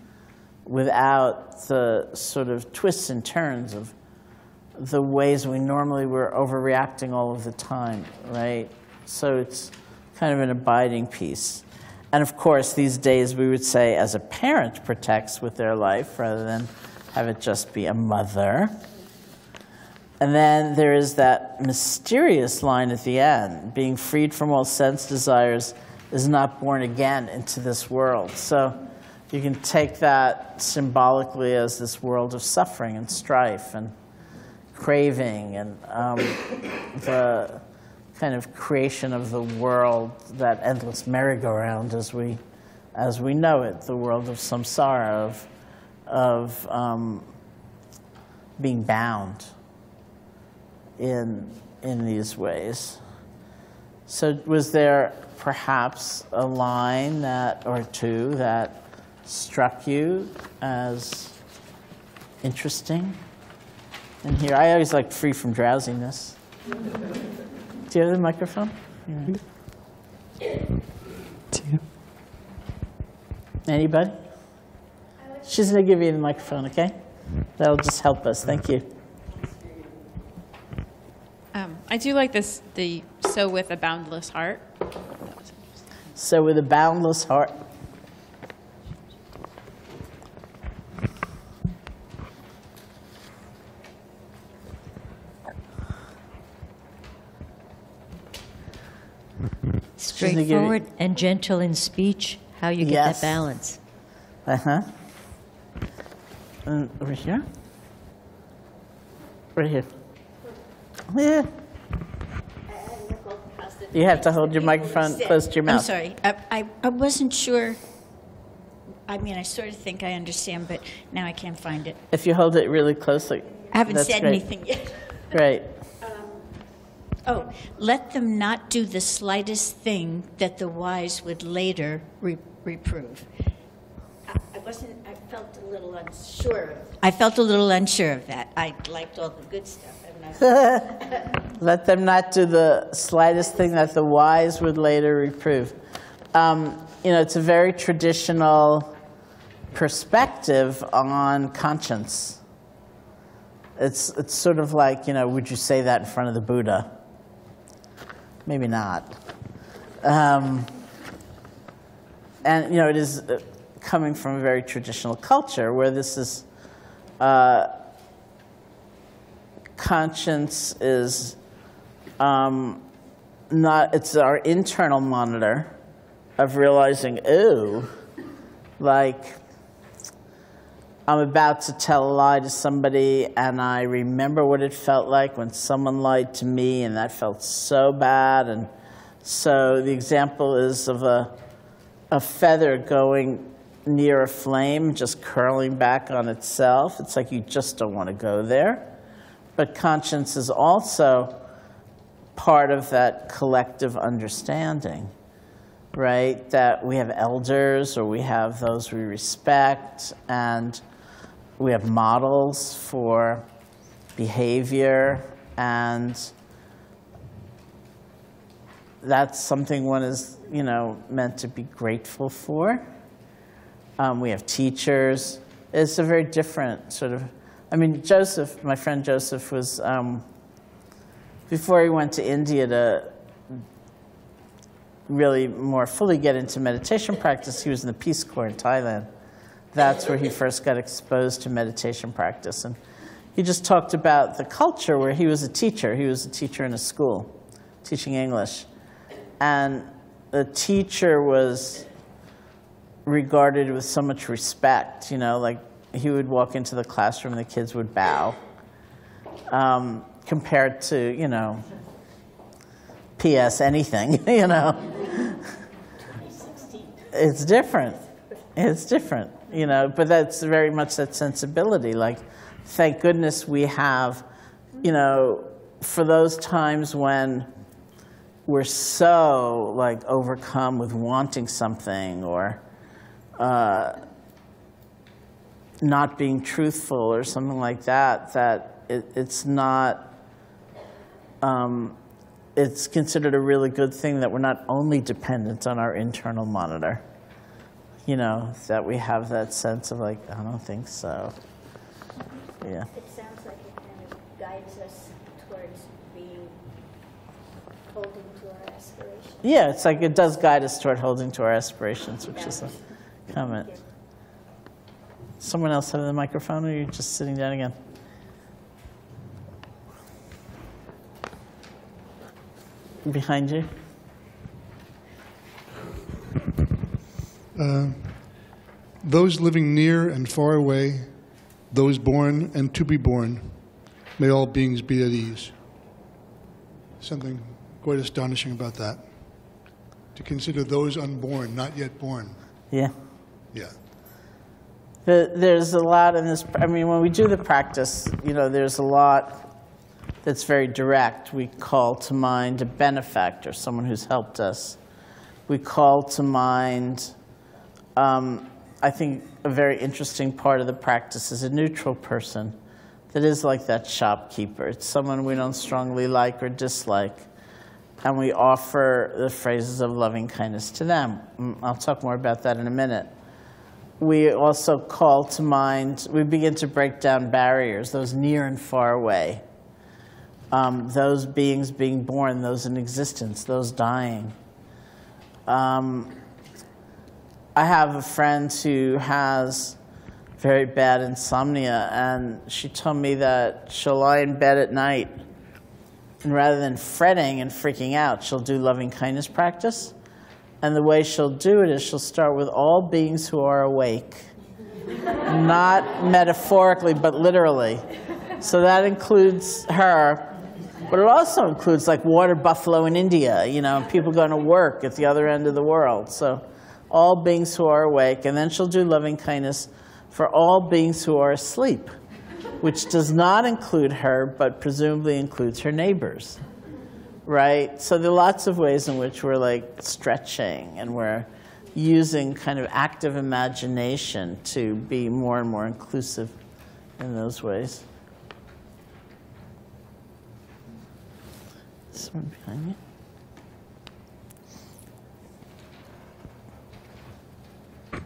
without the sort of twists and turns of the ways we normally were overreacting all of the time, right? So it's kind of an abiding peace. And of course, these days we would say, as a parent protects with their life, rather than have it just be a mother. And then there is that mysterious line at the end, being freed from all sense desires is not born again into this world. So you can take that symbolically as this world of suffering and strife and craving and um, the kind of creation of the world, that endless merry-go-round as we, as we know it, the world of samsara, of, of um, being bound in, in these ways. So was there perhaps a line that, or two that struck you as interesting? And here, I always like free from drowsiness. Do you have the microphone? Yeah. Anybody? She's going to give you the microphone, OK? That'll just help us. Thank you. Um, I do like this, the so with a boundless heart. That was interesting. So with a boundless heart. Straightforward and gentle in speech, how you get yes. that balance. Uh-huh. And over here? Right here. Yeah. You have to hold your microphone close to your mouth. I'm sorry. I, I, I wasn't sure. I mean, I sort of think I understand, but now I can't find it. If you hold it really closely. I haven't said great. anything yet. Great. Oh, let them not do the slightest thing that the wise would later re reprove. I, I wasn't, I felt a little unsure. I felt a little unsure of that. I liked all the good stuff. Not let them not do the slightest thing that the wise would later reprove. Um, you know, it's a very traditional perspective on conscience. It's, it's sort of like, you know, would you say that in front of the Buddha? Maybe not. Um, and, you know, it is coming from a very traditional culture where this is, uh, conscience is um, not, it's our internal monitor of realizing, ooh, like I'm about to tell a lie to somebody and I remember what it felt like when someone lied to me and that felt so bad. And so the example is of a, a feather going near a flame, just curling back on itself. It's like you just don't want to go there. But conscience is also part of that collective understanding, right? That we have elders or we have those we respect and we have models for behavior, and that's something one is, you know, meant to be grateful for. Um, we have teachers. It's a very different sort of, I mean, Joseph, my friend Joseph was, um, before he went to India to really more fully get into meditation practice, he was in the Peace Corps in Thailand. That's where he first got exposed to meditation practice. And he just talked about the culture where he was a teacher. He was a teacher in a school, teaching English. And the teacher was regarded with so much respect, you know, like he would walk into the classroom and the kids would bow, um, compared to, you know, P S anything, you know. It's different. It's different, you know, but that's very much that sensibility. Like, thank goodness we have, you know, for those times when we're so like overcome with wanting something or uh, not being truthful or something like that, that it, it's not, um, it's considered a really good thing that we're not only dependent on our internal monitor, you know, that we have that sense of like, I don't think so. Yeah. It sounds like it kind of guides us towards being, holding to our aspirations. Yeah, it's like it does guide us toward holding to our aspirations, which yeah. is a comment. Someone else have the microphone, or are you just sitting down again? Behind you. Uh, those living near and far away, those born and to be born, may all beings be at ease. Something quite astonishing about that. To consider those unborn, not yet born. Yeah. Yeah. The, there's a lot in this, I mean, when we do the practice, you know, there's a lot that's very direct. We call to mind a benefactor, someone who's helped us. We call to mind, um, I think, a very interesting part of the practice is a neutral person that is like that shopkeeper. It's someone we don't strongly like or dislike, and we offer the phrases of loving kindness to them. I'll talk more about that in a minute. We also call to mind, we begin to break down barriers, those near and far away, um, those beings being born, those in existence, those dying. Um, I have a friend who has very bad insomnia, and she told me that she'll lie in bed at night, and rather than fretting and freaking out, she'll do loving kindness practice. And the way she'll do it is she'll start with all beings who are awake, not metaphorically, but literally. So that includes her, but it also includes like water buffalo in India, you know, and people going to work at the other end of the world. So all beings who are awake, and then she'll do loving kindness for all beings who are asleep, which does not include her, but presumably includes her neighbors. Right? So there are lots of ways in which we're like stretching and we're using kind of active imagination to be more and more inclusive in those ways. Someone behind you.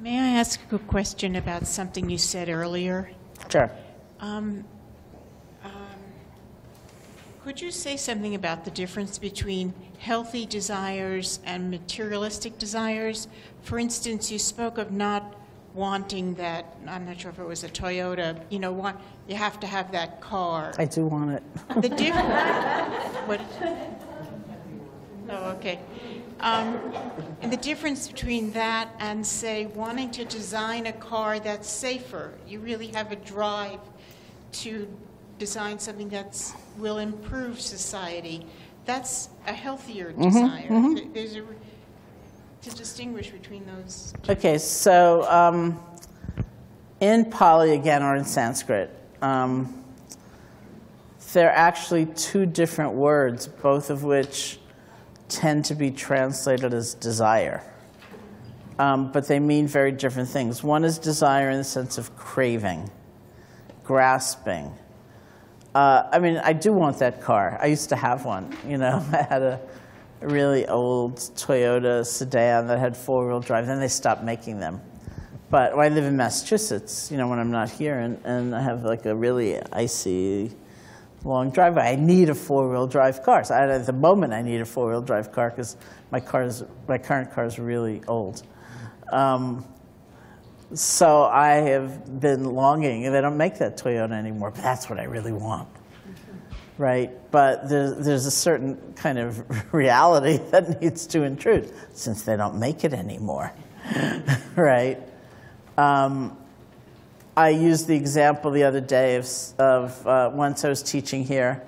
May I ask a question about something you said earlier? Sure. Um, Could you say something about the difference between healthy desires and materialistic desires? For instance, you spoke of not wanting that, I'm not sure if it was a Toyota, you know, want, you have to have that car. I do want it. The difference, what, oh, okay. Um, and the difference between that and, say, wanting to design a car that's safer. You really have a drive to design something that's will improve society. That's a healthier mm-hmm, desire. Mm-hmm. There's a, to distinguish between those two. Okay, so um, in Pali again, or in Sanskrit, um, there are actually two different words, both of which tend to be translated as desire. Um, but they mean very different things. One is desire in the sense of craving, grasping. Uh, I mean, I do want that car. I used to have one, you know. I had a really old Toyota sedan that had four-wheel drive. Then they stopped making them. But well, I live in Massachusetts, you know, when I'm not here, and, and I have like a really icy, long driveway. I need a four-wheel drive car. So I, at the moment, I need a four-wheel drive car because my car is, my current car is really old. Um, So I have been longing, and they don't make that Toyota anymore, but that's what I really want, right? But there's, there's a certain kind of reality that needs to intrude, since they don't make it anymore, right? Um, I used the example the other day of, of uh, once I was teaching here,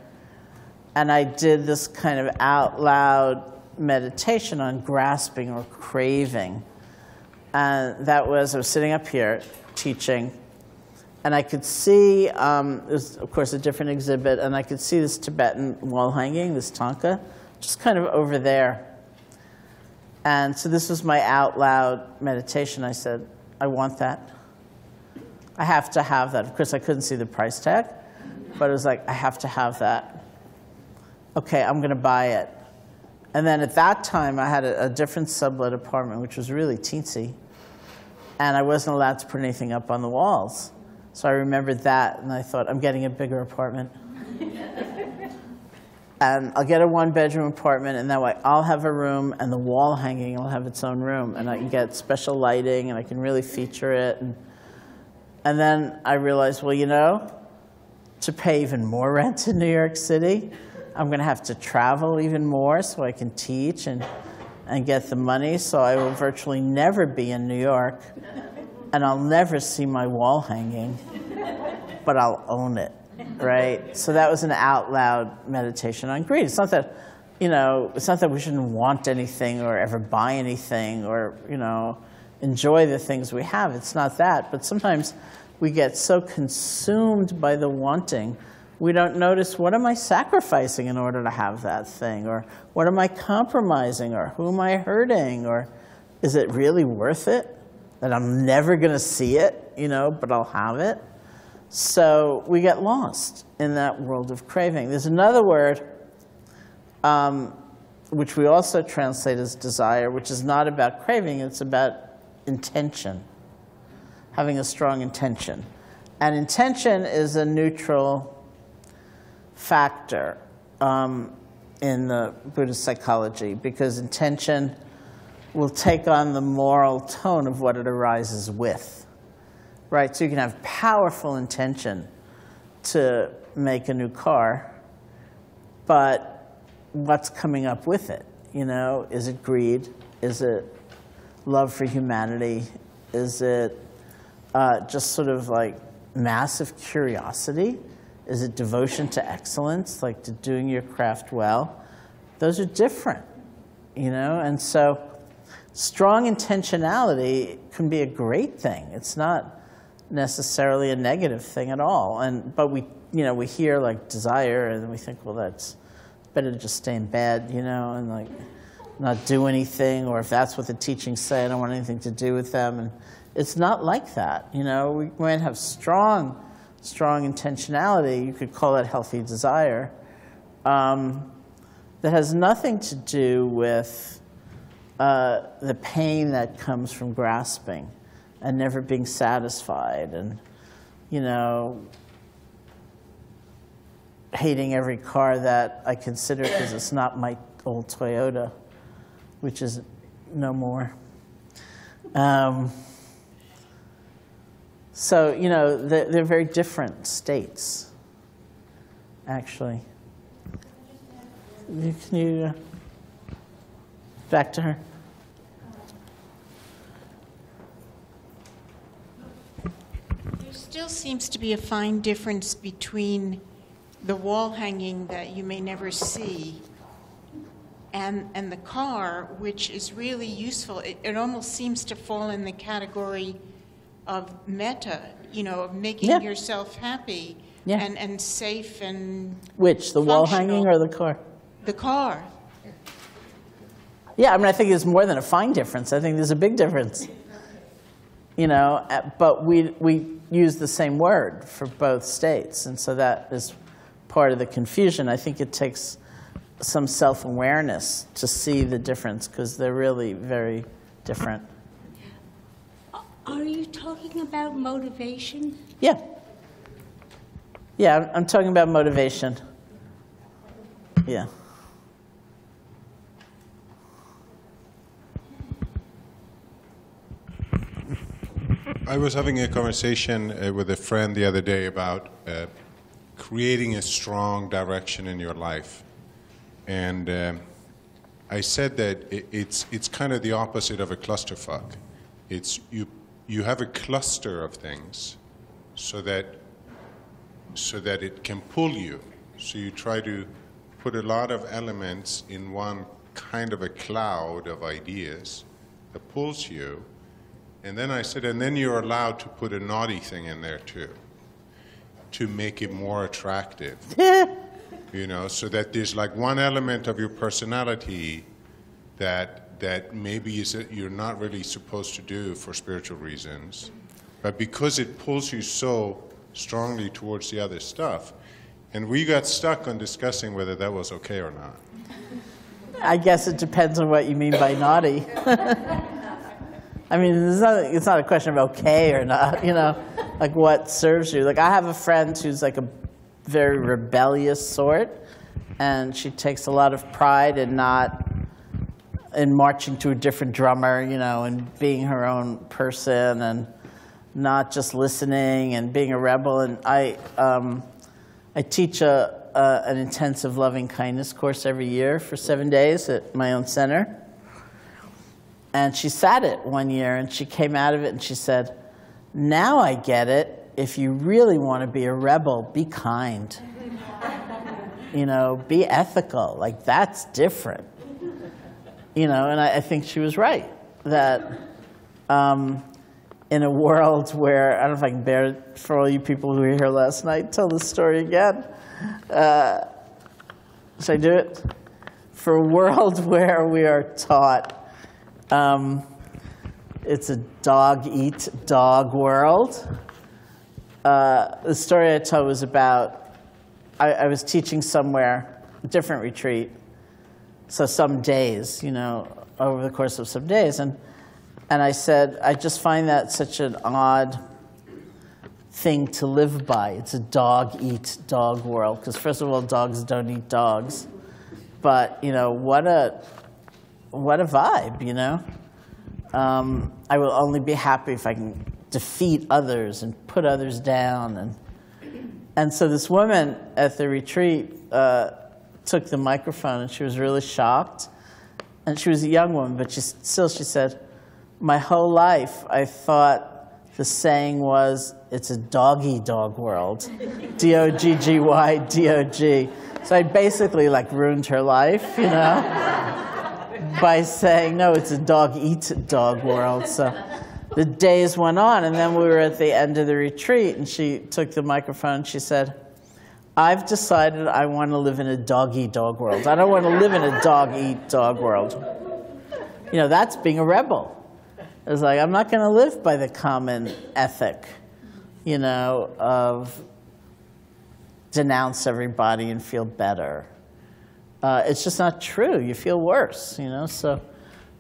and I did this kind of out loud meditation on grasping or craving. And that was, I was sitting up here teaching, and I could see, um, it was, of course, a different exhibit, and I could see this Tibetan wall hanging, this thangka, just kind of over there. And so this was my out loud meditation. I said, I want that. I have to have that. Of course, I couldn't see the price tag, but it was like, I have to have that. OK, I'm going to buy it. And then at that time, I had a, a different sublet apartment, which was really teensy. And I wasn't allowed to put anything up on the walls. So I remembered that, and I thought, I'm getting a bigger apartment. And I'll get a one-bedroom apartment, and that way I'll have a room, and the wall hanging will have its own room. And I can get special lighting, and I can really feature it. And, and then I realized, well, you know, to pay even more rent in New York City, I'm going to have to travel even more so I can teach and, and get the money. So I will virtually never be in New York, and I'll never see my wall hanging, but I'll own it, right? So that was an out loud meditation on greed. It's not that, you know, it's not that we shouldn't want anything or ever buy anything or, you know, enjoy the things we have. It's not that. But sometimes we get so consumed by the wanting, we don't notice, what am I sacrificing in order to have that thing? Or what am I compromising? Or who am I hurting? Or is it really worth it? That I'm never going to see it, you know, but I'll have it. So we get lost in that world of craving. There's another word, um, which we also translate as desire, which is not about craving. It's about intention, having a strong intention. And intention is a neutral factor um, in the Buddhist psychology, because intention will take on the moral tone of what it arises with, right? So you can have powerful intention to make a new car, but what's coming up with it? You know, is it greed? Is it love for humanity? Is it uh, just sort of like massive curiosity? Is it devotion to excellence, like to doing your craft well? Those are different, you know? And so strong intentionality can be a great thing. It's not necessarily a negative thing at all. And but we, you know, we hear like desire, and we think, well, that's better to just stay in bed, you know, and like not do anything. Or if that's what the teachings say, I don't want anything to do with them. And it's not like that, you know. We might have strong, strong intentionality. You could call it healthy desire. Um, that has nothing to do with Uh, the pain that comes from grasping and never being satisfied and, you know, hating every car that I consider because it's not my old Toyota, which is no more. Um, so, you know, they're, they're very different states, actually. You, can you... Uh, Back to her. There still seems to be a fine difference between the wall hanging that you may never see and, and the car, which is really useful. It, it almost seems to fall in the category of metta, you know, of making yeah. yourself happy yeah. and, and safe and Which, the functional. Wall hanging or the car? The car. Yeah, I mean, I think there's more than a fine difference. I think there's a big difference, you know, but we, we use the same word for both states. And so that is part of the confusion. I think it takes some self-awareness to see the difference, because they're really very different. Are you talking about motivation? Yeah. Yeah, I'm talking about motivation. Yeah. I was having a conversation uh, with a friend the other day about uh, creating a strong direction in your life. And uh, I said that it, it's, it's kind of the opposite of a clusterfuck. It's you, you have a cluster of things so that, so that it can pull you. So you try to put a lot of elements in one kind of a cloud of ideas that pulls you. And then I said, and then you're allowed to put a naughty thing in there, too, to make it more attractive. you know, so that there's like one element of your personality that that maybe is that you're not really supposed to do for spiritual reasons, but because it pulls you so strongly towards the other stuff, and we got stuck on discussing whether that was okay or not. I guess it depends on what you mean by naughty. I mean, it's not, it's not a question of okay or not, you know, like what serves you. Like I have a friend who's like a very rebellious sort, and she takes a lot of pride in not, in marching to a different drummer, you know, and being her own person and not just listening and being a rebel. And I, um, I teach a, Uh, an intensive loving kindness course every year for seven days at my own center. And she sat it one year and she came out of it and she said, now I get it. If you really want to be a rebel, be kind. You know, be ethical. Like that's different. You know, and I, I think she was right that um, in a world where, I don't know if I can bear it for all you people who were here last night, tell the story again. Uh, should I do it? For a world where we are taught um, it's a dog-eat-dog world. Uh, the story I told was about, I, I was teaching somewhere, a different retreat, so some days, you know, over the course of some days. And, and I said, I just find that such an odd thing to live by. It's a dog-eat-dog world, because first of all, dogs don't eat dogs. But you know, what a what a vibe, you know. Um, I will only be happy if I can defeat others and put others down. And and so this woman at the retreat uh, took the microphone, and she was really shocked. And she was a young woman, but she still she said, "My whole life, I thought." The saying was, it's a doggy-dog world, D O G G Y D O G. So I basically like ruined her life, you know, by saying, no, it's a dog-eat-dog world. So the days went on, and then we were at the end of the retreat, and she took the microphone, and she said, I've decided I want to live in a doggy-dog world. I don't want to live in a dog-eat-dog world. You know, that's being a rebel. It was like, I'm not going to live by the common ethic, you know, of denounce everybody and feel better. Uh, it's just not true. You feel worse, you know, so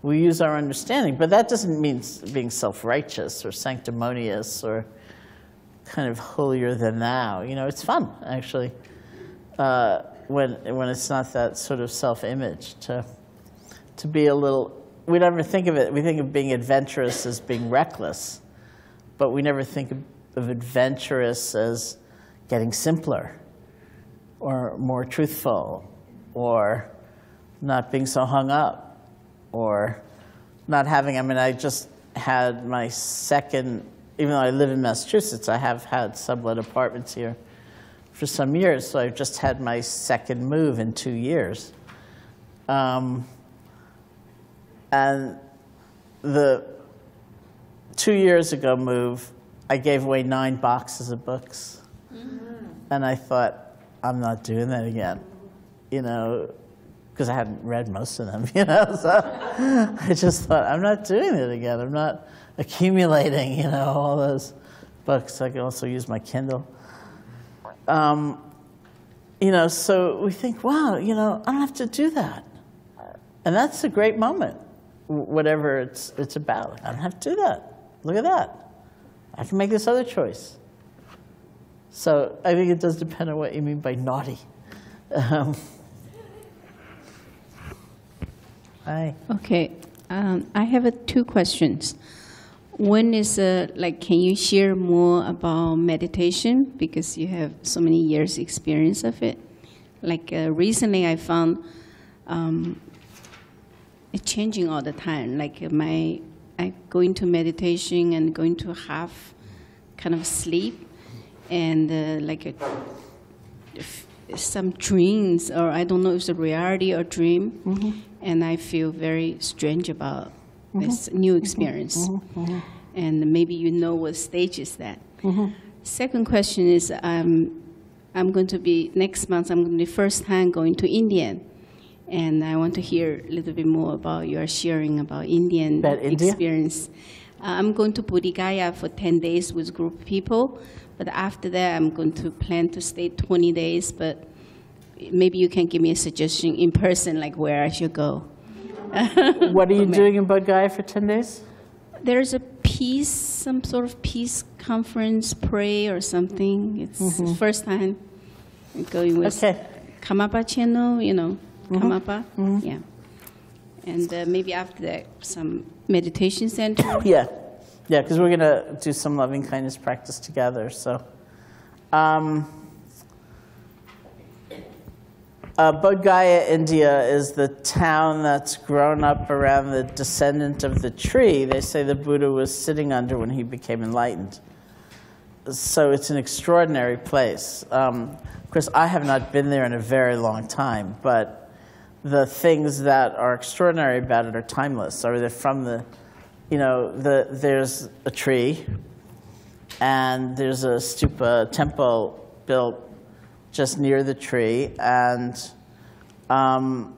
we use our understanding. But that doesn't mean being self-righteous or sanctimonious or kind of holier than thou. You know, it's fun, actually, uh, when, when it's not that sort of self-image to, to be a little... We never think of it. We think of being adventurous as being reckless, but we never think of, of adventurous as getting simpler or more truthful or not being so hung up or not having, I mean, I just had my second, even though I live in Massachusetts, I have had sublet apartments here for some years, so I've just had my second move in two years. Um, And the two years ago move, I gave away nine boxes of books. Mm-hmm. And I thought, I'm not doing that again, you know, because I hadn't read most of them, you know. So I just thought, I'm not doing it again. I'm not accumulating, you know, all those books. I can also use my Kindle. Um, you know, so we think, wow, you know, I don't have to do that. And that's a great moment. Whatever it's, it's about. I don't have to do that. Look at that. I can make this other choice. So I think it does depend on what you mean by naughty. Um. Hi. OK. Um, I have uh, two questions. One is, uh, like, can you share more about meditation? Because you have so many years' experience of it. Like, uh, recently I found um, changing all the time. Like my, I go into meditation and go into half kind of sleep, and uh, like a, some dreams, or I don't know if it's a reality or dream, mm-hmm. and I feel very strange about mm-hmm. this new experience. Mm-hmm. Mm-hmm. And maybe you know what stage is that. Mm-hmm. Second question is, um, I'm going to be, next month, I'm going to be first time going to India. And I want to hear a little bit more about your sharing about Indian that experience. India? Uh, I'm going to Bodhigaya for ten days with a group of people. But after that, I'm going to plan to stay twenty days. But maybe you can give me a suggestion in person, like where I should go. What are you doing in Bodhgaya for ten days? There's a peace, some sort of peace conference, pray or something. It's mm-hmm. the first time I'm going with okay. Kamapa channel, you know, mm-hmm. Kamapa, mm-hmm. yeah. And uh, maybe after that, some meditation center. Yeah, yeah, because we're going to do some loving kindness practice together. So, um, uh, Bodhgaya, India, is the town that's grown up around the descendant of the tree they say the Buddha was sitting under when he became enlightened. So it's an extraordinary place. Um, of course, I have not been there in a very long time, but the things that are extraordinary about it are timeless. Or they're from the, you know, the, there's a tree, and there's a stupa temple built just near the tree. And um,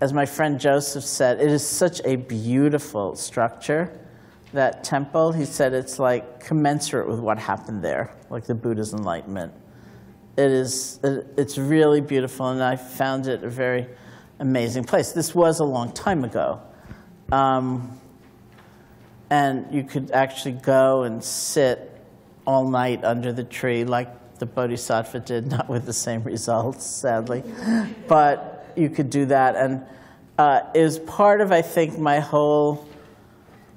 as my friend Joseph said, it is such a beautiful structure, that temple. He said it's like commensurate with what happened there, like the Buddha's enlightenment. It is, it's really beautiful, and I found it a very amazing place. This was a long time ago. Um, and you could actually go and sit all night under the tree like the Bodhisattva did, not with the same results, sadly. But you could do that. And uh, it was part of, I think, my whole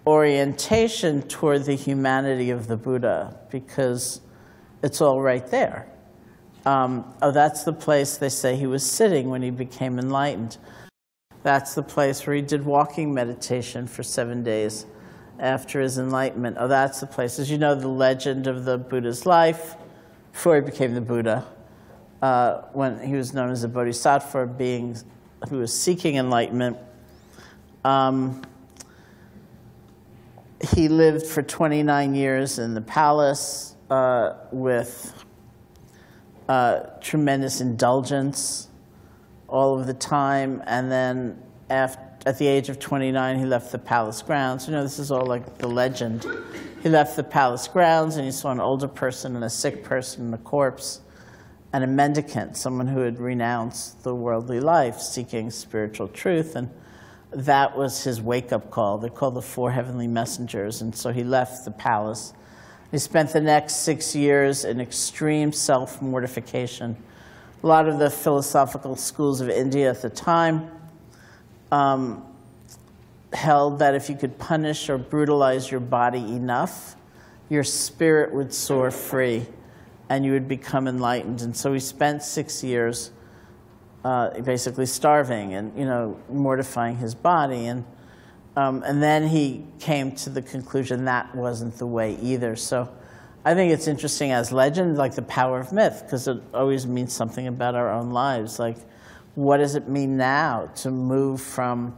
orientation toward the humanity of the Buddha, because it's all right there. Um, oh, that's the place they say he was sitting when he became enlightened. That's the place where he did walking meditation for seven days after his enlightenment. Oh, that's the place. As you know, the legend of the Buddha's life, before he became the Buddha, uh, when he was known as a bodhisattva, being who was seeking enlightenment. Um, he lived for twenty-nine years in the palace uh, with... Uh, tremendous indulgence all of the time. And then after, at the age of twenty-nine, he left the palace grounds. You know, this is all like the legend. He left the palace grounds, and he saw an older person and a sick person and a corpse and a mendicant, someone who had renounced the worldly life, seeking spiritual truth. And that was his wake-up call. They're called the Four Heavenly Messengers. And so he left the palace. He spent the next six years in extreme self-mortification. A lot of the philosophical schools of India at the time um, held that if you could punish or brutalize your body enough, your spirit would soar free and you would become enlightened. And so he spent six years uh, basically starving and, you know, mortifying his body. And Um, and then he came to the conclusion that wasn't the way either. So I think it's interesting as legend, like the power of myth, because it always means something about our own lives. Like, what does it mean now to move from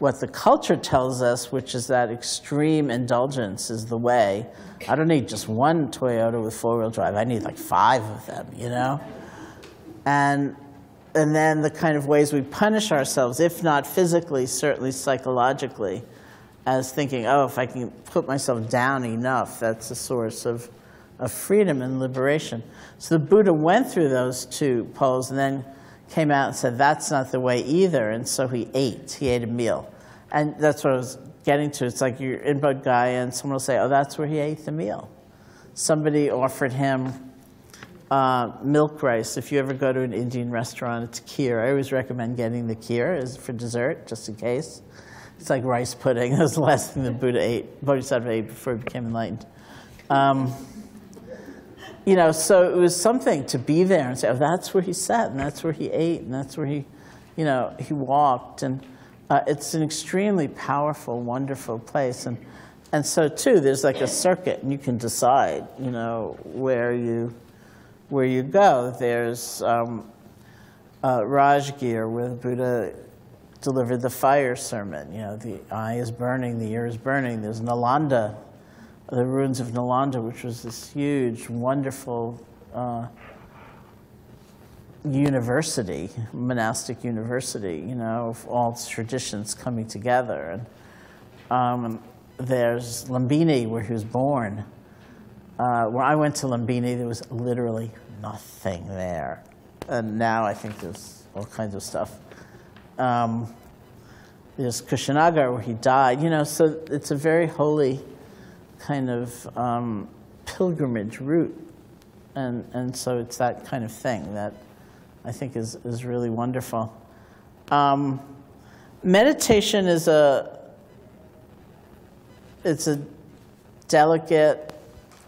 what the culture tells us, which is that extreme indulgence is the way? I don't need just one Toyota with four-wheel drive. I need like five of them, you know? And... And then the kind of ways we punish ourselves, if not physically, certainly psychologically, as thinking, oh, if I can put myself down enough, that's a source of, of freedom and liberation. So the Buddha went through those two poles and then came out and said, that's not the way either. And so he ate. He ate a meal. And that's what I was getting to. It's like you're in Bodhgaya, and someone will say, oh, that's where he ate the meal. Somebody offered him Uh, milk rice. If you ever go to an Indian restaurant, it's kheer. I always recommend getting the kheer for dessert, just in case. It's like rice pudding. That was the last thing the Buddha ate, Bodhisattva ate before he became enlightened. Um, you know, so it was something to be there and say, oh, that's where he sat, and that's where he ate, and that's where he, you know, he walked. And uh, it's an extremely powerful, wonderful place. And, and so, too, there's like a circuit, and you can decide, you know, where you... where you go. There's um, uh, Rajgir, where the Buddha delivered the fire sermon. You know, the eye is burning, the ear is burning. There's Nalanda, the ruins of Nalanda, which was this huge, wonderful uh, university, monastic university, you know, of all traditions coming together. And um, there's Lumbini, where he was born. Uh, when I went to Lumbini, there was literally nothing there. And now I think there's all kinds of stuff. Um, there's Kushinagar, where he died. You know, so it's a very holy kind of um, pilgrimage route. And, and so it's that kind of thing that I think is, is really wonderful. Um, meditation is a, it's a delicate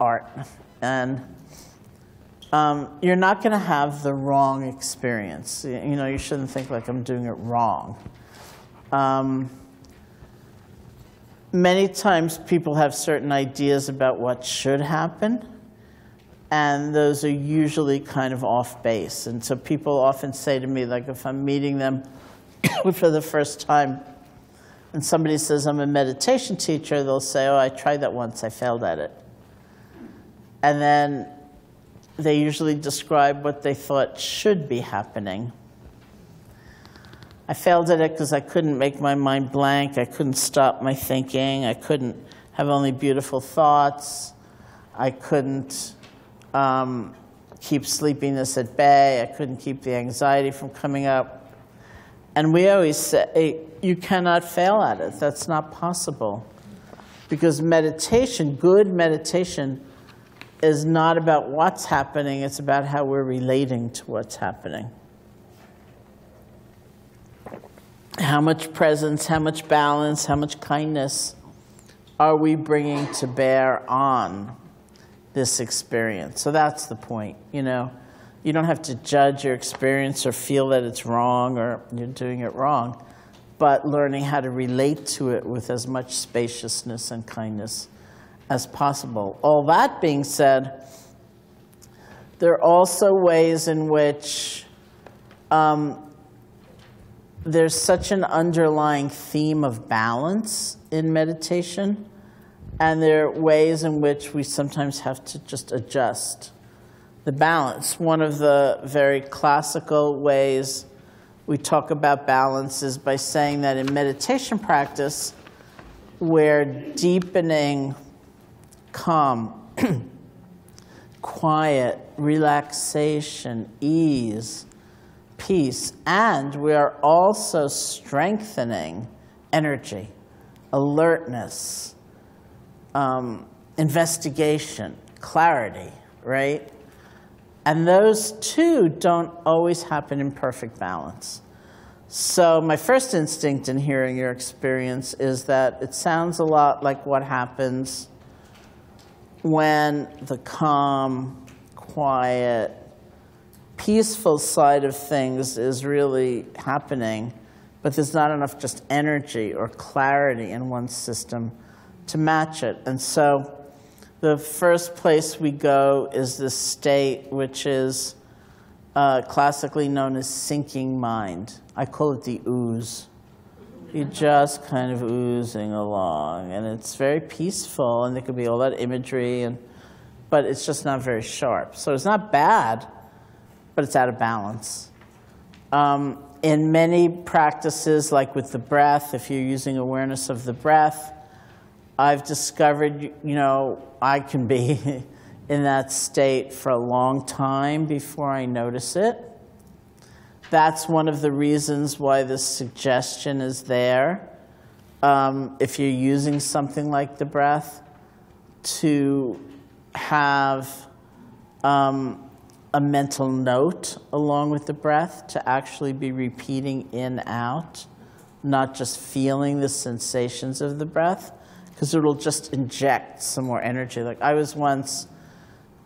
art. And um, you're not going to have the wrong experience. You, you know, you shouldn't think like I'm doing it wrong. Um, many times people have certain ideas about what should happen. And those are usually kind of off base. And so people often say to me, like if I'm meeting them for the first time, and somebody says, I'm a meditation teacher, they'll say, oh, I tried that once, I failed at it. And then they usually describe what they thought should be happening. I failed at it because I couldn't make my mind blank. I couldn't stop my thinking. I couldn't have only beautiful thoughts. I couldn't Um, keep sleepiness at bay. I couldn't keep the anxiety from coming up. And we always say, you cannot fail at it. That's not possible. Because meditation, good meditation, is not about what's happening. It's about how we're relating to what's happening. How much presence, how much balance, how much kindness are we bringing to bear on this experience? So that's the point, you know. You don't have to judge your experience or feel that it's wrong or you're doing it wrong, but learning how to relate to it with as much spaciousness and kindness as possible. All that being said, there are also ways in which um, there's such an underlying theme of balance in meditation. And there are ways in which we sometimes have to just adjust the balance. One of the very classical ways we talk about balance is by saying that in meditation practice, we're deepening calm, quiet, relaxation, ease, peace, and we are also strengthening energy, alertness, Um, investigation, clarity, right? And those two don't always happen in perfect balance. So my first instinct in hearing your experience is that it sounds a lot like what happens when the calm, quiet, peaceful side of things is really happening, but there's not enough just energy or clarity in one system to match it. And so the first place we go is this state, which is uh, classically known as sinking mind. I call it the ooze. You're just kind of oozing along. And it's very peaceful, and there could be all that imagery, and, but it's just not very sharp. So it's not bad, but it's out of balance. Um, in many practices, like with the breath, if you're using awareness of the breath, I've discovered, you know, I can be in that state for a long time before I notice it. That's one of the reasons why this suggestion is there. Um, if you're using something like the breath, to have um, a mental note along with the breath, to actually be repeating in, out, not just feeling the sensations of the breath, because it'll just inject some more energy. Like I was once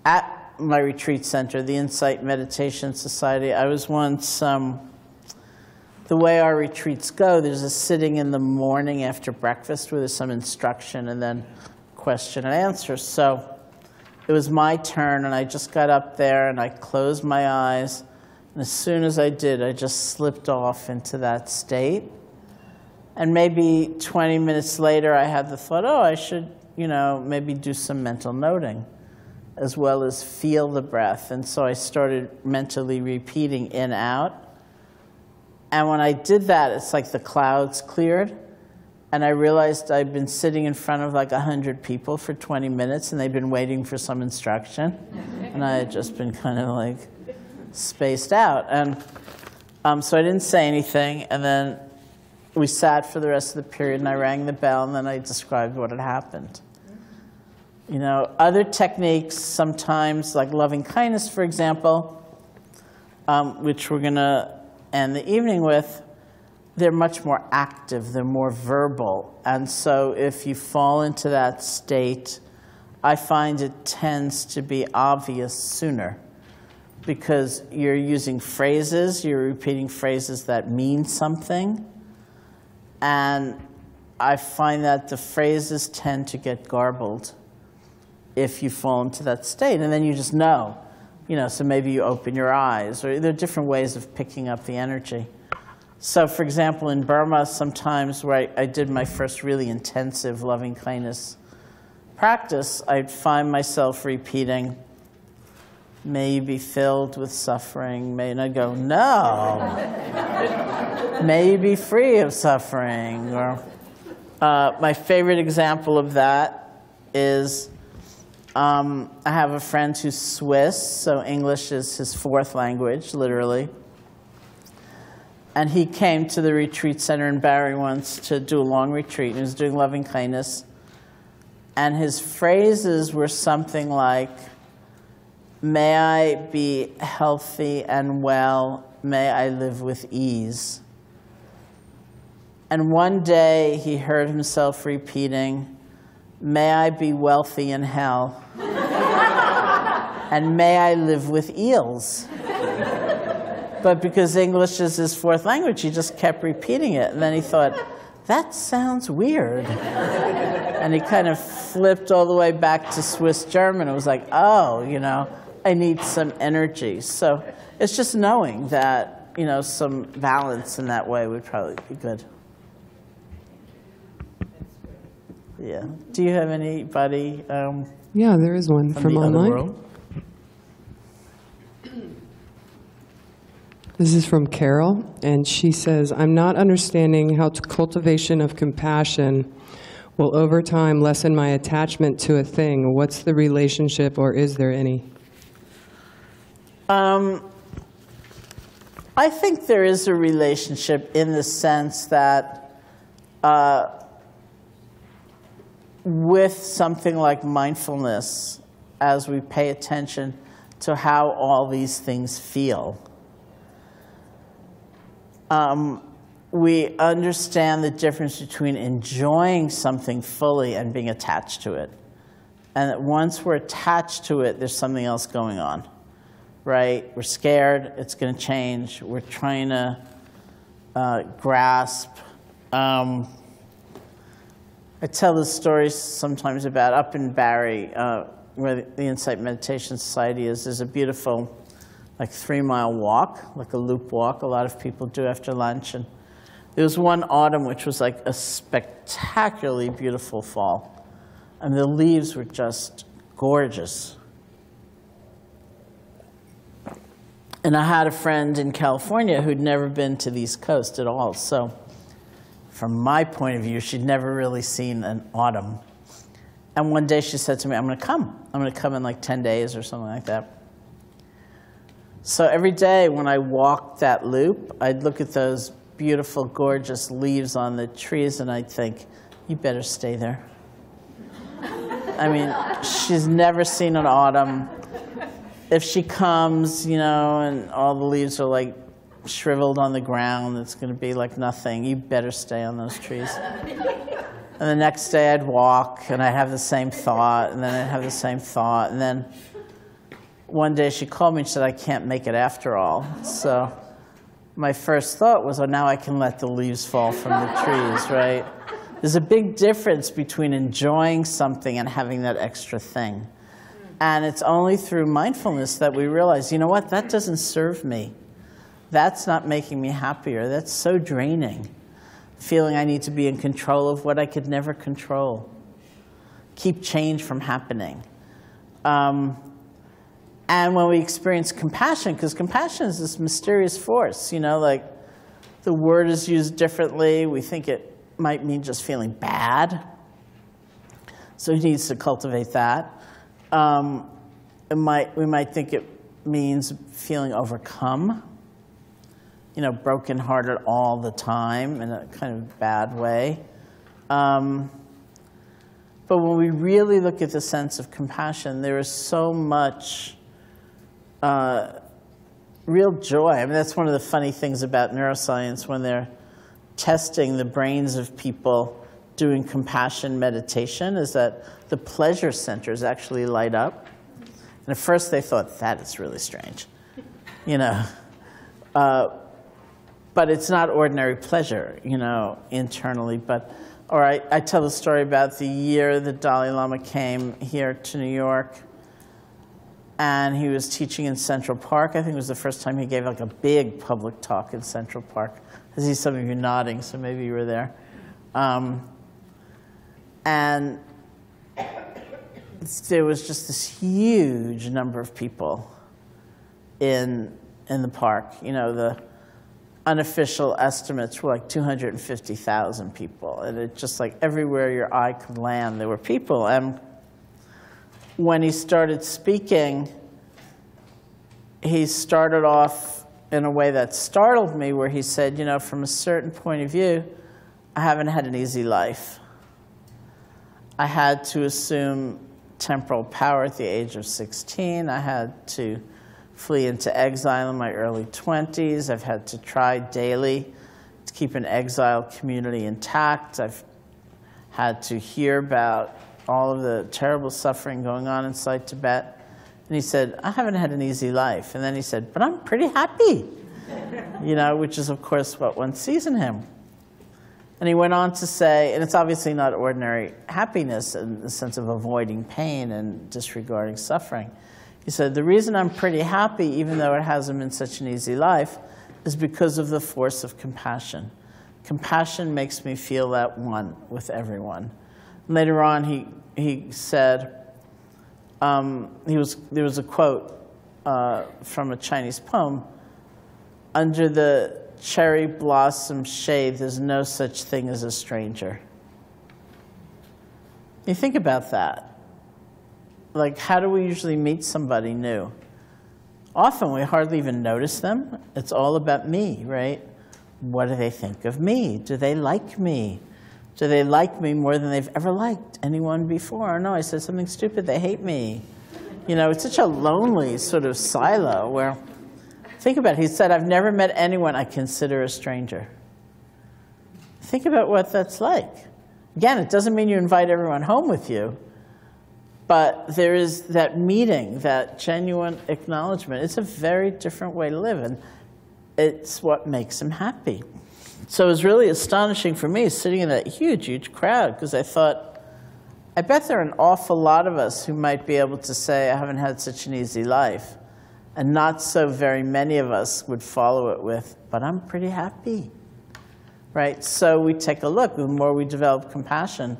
at my retreat center, the Insight Meditation Society. I was once, um, the way our retreats go, there's a sitting in the morning after breakfast where there's some instruction and then question and answer. So it was my turn, and I just got up there, and I closed my eyes. And as soon as I did, I just slipped off into that state. And maybe twenty minutes later, I had the thought, oh, I should, you know, maybe do some mental noting. as well as feel the breath. And so I started mentally repeating in, out. And when I did that, it's like the clouds cleared. And I realized I'd been sitting in front of like a hundred people for twenty minutes, and they'd been waiting for some instruction. And I had just been kind of like spaced out. And um, so I didn't say anything. And then we sat for the rest of the period, and I rang the bell, and then I described what had happened. You know, other techniques sometimes, like loving kindness, for example, um, which we're going to end the evening with, they're much more active, they're more verbal. And so if you fall into that state, I find it tends to be obvious sooner, because you're using phrases, you're repeating phrases that mean something. And I find that the phrases tend to get garbled if you fall into that state. And then you just know, you know, so maybe you open your eyes, or there are different ways of picking up the energy. So, for example, in Burma, sometimes where I, I did my first really intensive loving kindness practice, I'd find myself repeating, "May you be filled with suffering." May, and I'd go, "No." "May you be free of suffering." Or uh, my favorite example of that is um, I have a friend who's Swiss, so English is his fourth language, literally. And he came to the retreat center in Barrie once to do a long retreat, and he was doing loving kindness. And his phrases were something like, "May I be healthy and well, may I live with ease." And one day he heard himself repeating, "May I be wealthy in hell, and may I live with eels." But because English is his fourth language, he just kept repeating it. And then he thought, that sounds weird. And he kind of flipped all the way back to Swiss German. It was like, oh, you know, I need some energy. So it's just knowing that, you know, some balance in that way would probably be good. Yeah. Do you have anybody? Um, yeah, there is one from, from the online. Other world? This is from Carol, and she says, "I'm not understanding how cultivation of compassion will over time lessen my attachment to a thing. What's the relationship, or is there any?" Um, I think there is a relationship in the sense that uh, with something like mindfulness, as we pay attention to how all these things feel, Um, we understand the difference between enjoying something fully and being attached to it. And that once we're attached to it, there's something else going on, right? We're scared, it's going to change, we're trying to uh, grasp. Um, I tell the stories sometimes about up in Barrie, uh, where the Insight Meditation Society is, there's a beautiful like three-mile walk, like a loop walk a lot of people do after lunch. And there was one autumn which was like a spectacularly beautiful fall. And the leaves were just gorgeous. And I had a friend in California who'd never been to the East Coast at all. So from my point of view, she'd never really seen an autumn. And one day she said to me, "I'm going to come. I'm going to come in like ten days or something like that." So every day when I walked that loop, I'd look at those beautiful, gorgeous leaves on the trees, and I'd think, you better stay there. I mean, she's never seen an autumn. If she comes, you know, and all the leaves are like shriveled on the ground, it's going to be like nothing. You better stay on those trees. And the next day I'd walk, and I'd have the same thought, and then I'd have the same thought, and then one day she called me and said, "I can't make it after all." So my first thought was, oh, now I can let the leaves fall from the trees, right? There's a big difference between enjoying something and having that extra thing. And it's only through mindfulness that we realize, you know what, that doesn't serve me. That's not making me happier. That's so draining, feeling I need to be in control of what I could never control. Keep change from happening. Um, And when we experience compassion, because compassion is this mysterious force, you know, like the word is used differently. We think it might mean just feeling bad. So he needs to cultivate that. Um, it might, we might think it means feeling overcome, you know, brokenhearted all the time in a kind of bad way. Um, but when we really look at the sense of compassion, there is so much uh, real joy. I mean, that's one of the funny things about neuroscience when they're testing the brains of people doing compassion meditation is that the pleasure centers actually light up. And at first they thought, that is really strange, you know. Uh, but it's not ordinary pleasure, you know, internally. But, or I, I tell the story about the year the Dalai Lama came here to New York, and he was teaching in Central Park. I think it was the first time he gave like a big public talk in Central Park. I see some of you nodding, so maybe you were there. Um, and there was just this huge number of people in, in the park. You know, the unofficial estimates were like two hundred fifty thousand people. And it just like everywhere your eye could land, there were people. And when he started speaking, he started off in a way that startled me, where he said, you know, from a certain point of view, I haven't had an easy life. I had to assume temporal power at the age of sixteen. I had to flee into exile in my early twenties. I've had to try daily to keep an exile community intact. I've had to hear about all of the terrible suffering going on inside Tibet. And he said, I haven't had an easy life. And then he said, but I'm pretty happy, you know, which is, of course, what one sees in him. And he went on to say, and it's obviously not ordinary happiness in the sense of avoiding pain and disregarding suffering. He said, the reason I'm pretty happy, even though it hasn't been such an easy life, is because of the force of compassion. Compassion makes me feel at one with everyone. Later on, he, he said, um, he was, there was a quote uh, from a Chinese poem, under the cherry blossom shade, there's no such thing as a stranger. You think about that. Like, how do we usually meet somebody new? Often we hardly even notice them. It's all about me, right? What do they think of me? Do they like me? Do they like me more than they've ever liked anyone before? No, I said something stupid, they hate me. You know, it's such a lonely sort of silo where, think about it. He said, I've never met anyone I consider a stranger. Think about what that's like. Again, it doesn't mean you invite everyone home with you, but there is that meeting, that genuine acknowledgement. It's a very different way to live, and it's what makes him happy. So it was really astonishing for me, sitting in that huge, huge crowd, because I thought, I bet there are an awful lot of us who might be able to say, I haven't had such an easy life. And not so very many of us would follow it with, but I'm pretty happy, right? So we take a look. The more we develop compassion,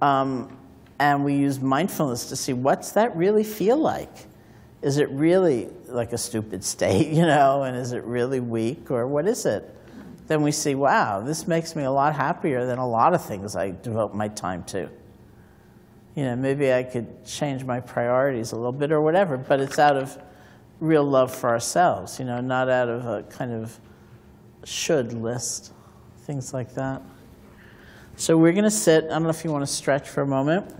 um, and we use mindfulness to see, what's that really feel like? Is it really like a stupid state, you know? And is it really weak, or what is it? Then we see, wow, this makes me a lot happier than a lot of things I devote my time to. You know, maybe I could change my priorities a little bit or whatever, but it's out of real love for ourselves, you know, not out of a kind of should list, things like that. So we're going to sit. I don't know if you want to stretch for a moment.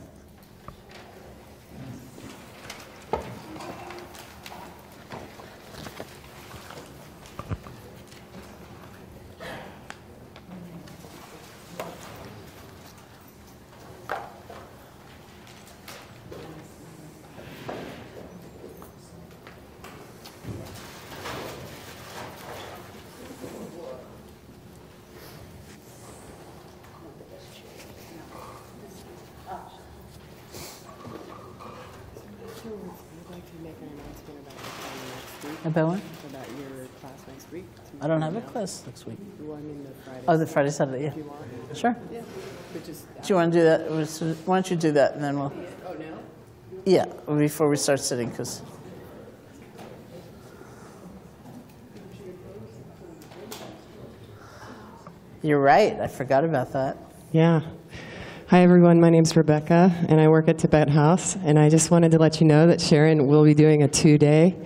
I don't have a class next week. Oh, the Friday, Saturday, yeah. Do you want? Sure. Yeah. But just, do you want to do that? Why don't you do that, and then we'll... Oh, now? Yeah, before we start sitting, because You're right. I forgot about that. Yeah. Hi, everyone. My name's Rebecca, and I work at Tibet House. And I just wanted to let you know that Sharon will be doing a two-day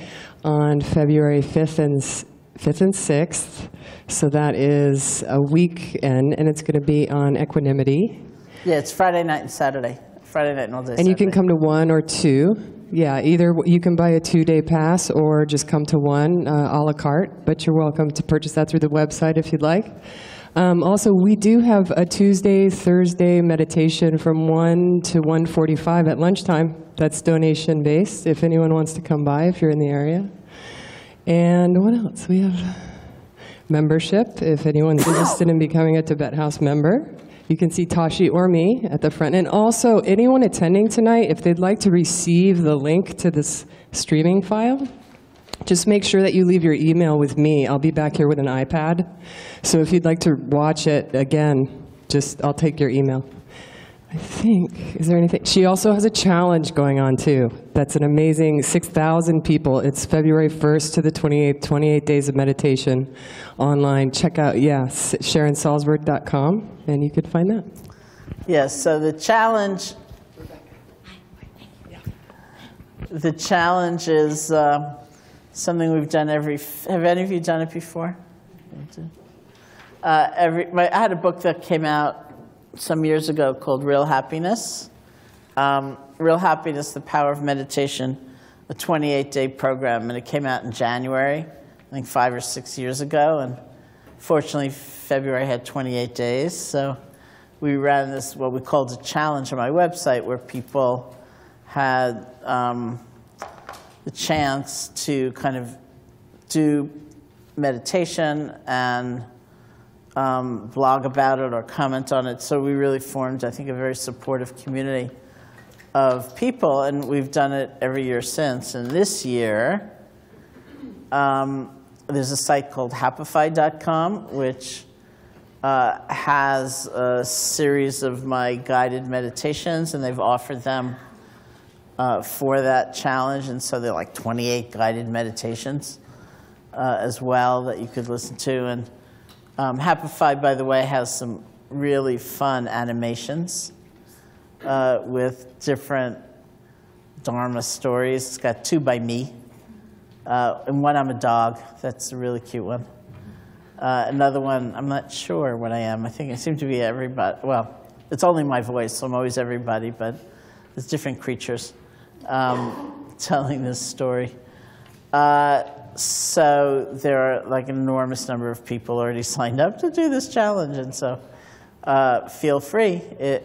on February fifth and sixth. So that is a weekend, and it's going to be on equanimity. Yeah, it's Friday night and Saturday. Friday night and all day. And Saturday. You can come to one or two. Yeah, either you can buy a two-day pass or just come to one uh, a la carte. But you're welcome to purchase that through the website if you'd like. Um, also, we do have a Tuesday, Thursday meditation from one to one forty-five at lunchtime. That's donation-based, if anyone wants to come by, if you're in the area. And what else? We have membership. If anyone's interested in becoming a Tibet House member, you can see Tashi or me at the front. And also, anyone attending tonight, if they'd like to receive the link to this streaming file, just make sure that you leave your email with me. I'll be back here with an iPad. So if you'd like to watch it again, just I'll take your email. I think, is there anything? She also has a challenge going on, too. That's an amazing six thousand people. It's February first to the twenty-eighth, twenty-eight days of meditation online. Check out, yeah, Sharon Salzberg dot com, and you could find that. Yes, yeah, so the challenge, the challenge is... Uh, Something we've done every. Have any of you done it before? Uh, every. My, I had a book that came out some years ago called Real Happiness. Um, Real Happiness: The Power of Meditation, a twenty-eight day program, and it came out in January, I think five or six years ago. And fortunately, February had twenty-eight days, so we ran this what we called a challenge on my website, where people had. Um, the chance to kind of do meditation and um, blog about it or comment on it. So we really formed, I think, a very supportive community of people. And we've done it every year since. And this year, um, there's a site called happify dot com, which uh, has a series of my guided meditations. And they've offered them Uh, for that challenge, and so there are like twenty-eight guided meditations uh, as well that you could listen to. And um, Happify, by the way, has some really fun animations uh, with different Dharma stories. It's got two by me, uh, and one I'm a dog. That's a really cute one. Uh, another one, I'm not sure what I am. I think I seem to be everybody. Well, it's only my voice, so I'm always everybody, but it's different creatures. Um, telling this story. Uh, so there are like an enormous number of people already signed up to do this challenge. And so uh, feel free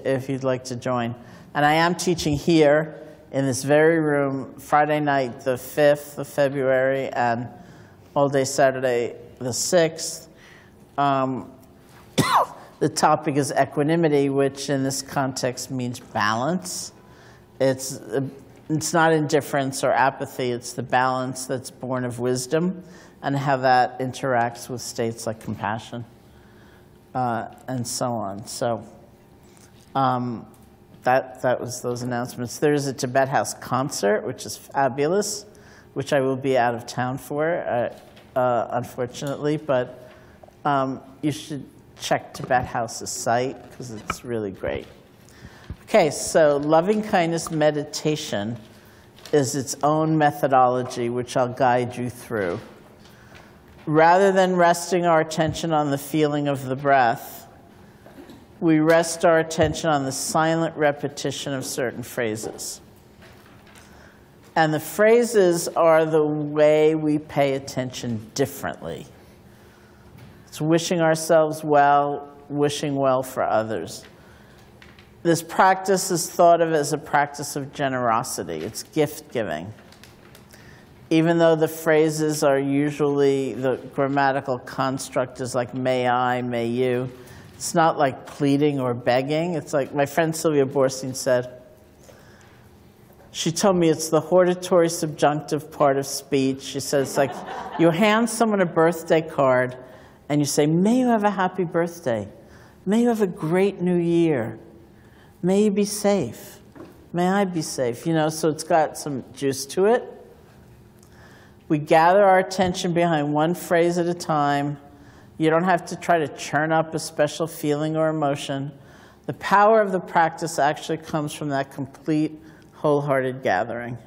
if you'd like to join. And I am teaching here in this very room Friday night, the fifth of February, and all day Saturday, the sixth. Um, the topic is equanimity, which in this context means balance. It's uh, It's not indifference or apathy. It's the balance that's born of wisdom and how that interacts with states like compassion uh, and so on. So um, that, that was those announcements. There is a Tibet House concert, which is fabulous, which I will be out of town for, uh, uh, unfortunately. But um, you should check Tibet House's site, because it's really great. OK, so loving kindness meditation is its own methodology, which I'll guide you through. Rather than resting our attention on the feeling of the breath, we rest our attention on the silent repetition of certain phrases. And the phrases are the way we pay attention differently. It's wishing ourselves well, wishing well for others. This practice is thought of as a practice of generosity. It's gift-giving. Even though the phrases are usually, the grammatical construct is like, may I, may you. It's not like pleading or begging. It's like my friend Sylvia Borstein said, she told me it's the hortatory subjunctive part of speech. She says, like, you hand someone a birthday card, and you say, may you have a happy birthday. May you have a great new year. May you be safe. May I be safe. You know, so it's got some juice to it. We gather our attention behind one phrase at a time You don't have to try to churn up a special feeling or emotion. The power of the practice actually comes from that complete, wholehearted gathering.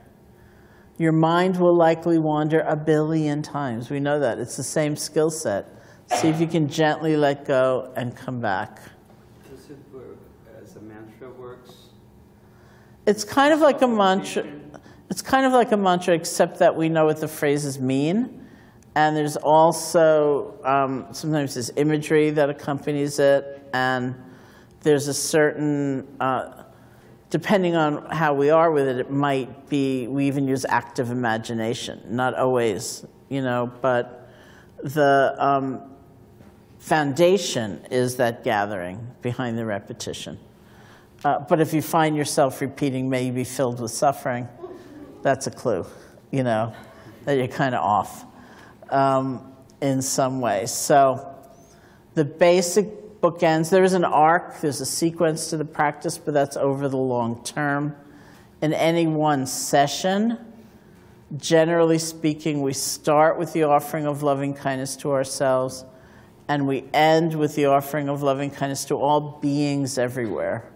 Your mind will likely wander a billion times. We know that. It's the same skill set. See if you can gently let go and come back. Does it work as a mantra works? It's kind of like a mantra. It's kind of like a mantra, except that we know what the phrases mean. And there's also, um, sometimes there's imagery that accompanies it. And there's a certain, uh, depending on how we are with it, it might be, we even use active imagination. Not always, you know, but the um, foundation is that gathering behind the repetition. Uh, but if you find yourself repeating, may you be filled with suffering, that's a clue, you know, that you're kind of off um, in some way. So the basic bookends, there is an arc, there's a sequence to the practice, but that's over the long term. In any one session, generally speaking, we start with the offering of loving kindness to ourselves, and we end with the offering of loving kindness to all beings everywhere.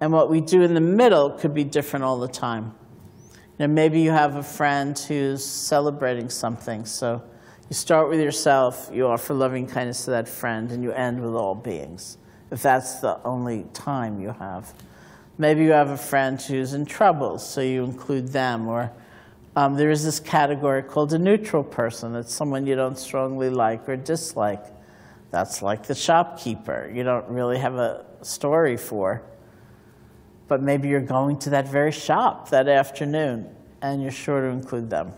And what we do in the middle could be different all the time. Now, maybe you have a friend who's celebrating something. So you start with yourself, you offer loving kindness to that friend, and you end with all beings, if that's the only time you have. Maybe you have a friend who's in trouble, so you include them. Or um, there is this category called a neutral person. That's someone you don't strongly like or dislike. That's like the shopkeeper you don't really have a story for. But maybe you're going to that very shop that afternoon, and you're sure to include them.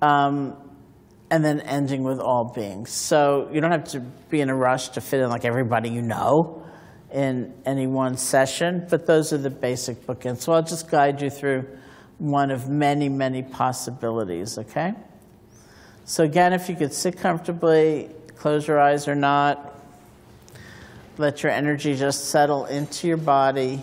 Um, and then ending with all beings. So you don't have to be in a rush to fit in like everybody you know in any one session, but those are the basic bookends. So I'll just guide you through one of many, many possibilities, okay? So again, if you could sit comfortably, close your eyes or not. Let your energy just settle into your body.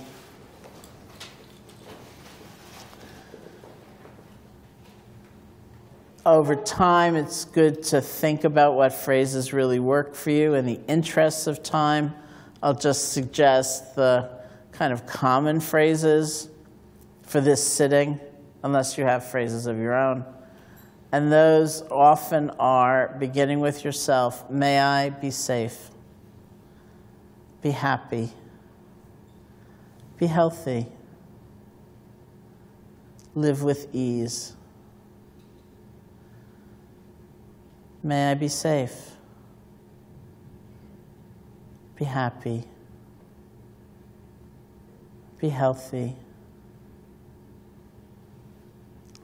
Over time, it's good to think about what phrases really work for you. In the interests of time, I'll just suggest the kind of common phrases for this sitting, unless you have phrases of your own. And those often are, beginning with yourself, may I be safe. Be happy, be healthy, live with ease. May I be safe, be happy, be healthy,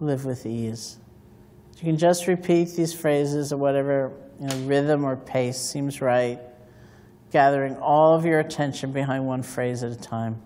live with ease. You can just repeat these phrases at whatever, you know, rhythm or pace seems right. Gathering all of your attention behind one phrase at a time.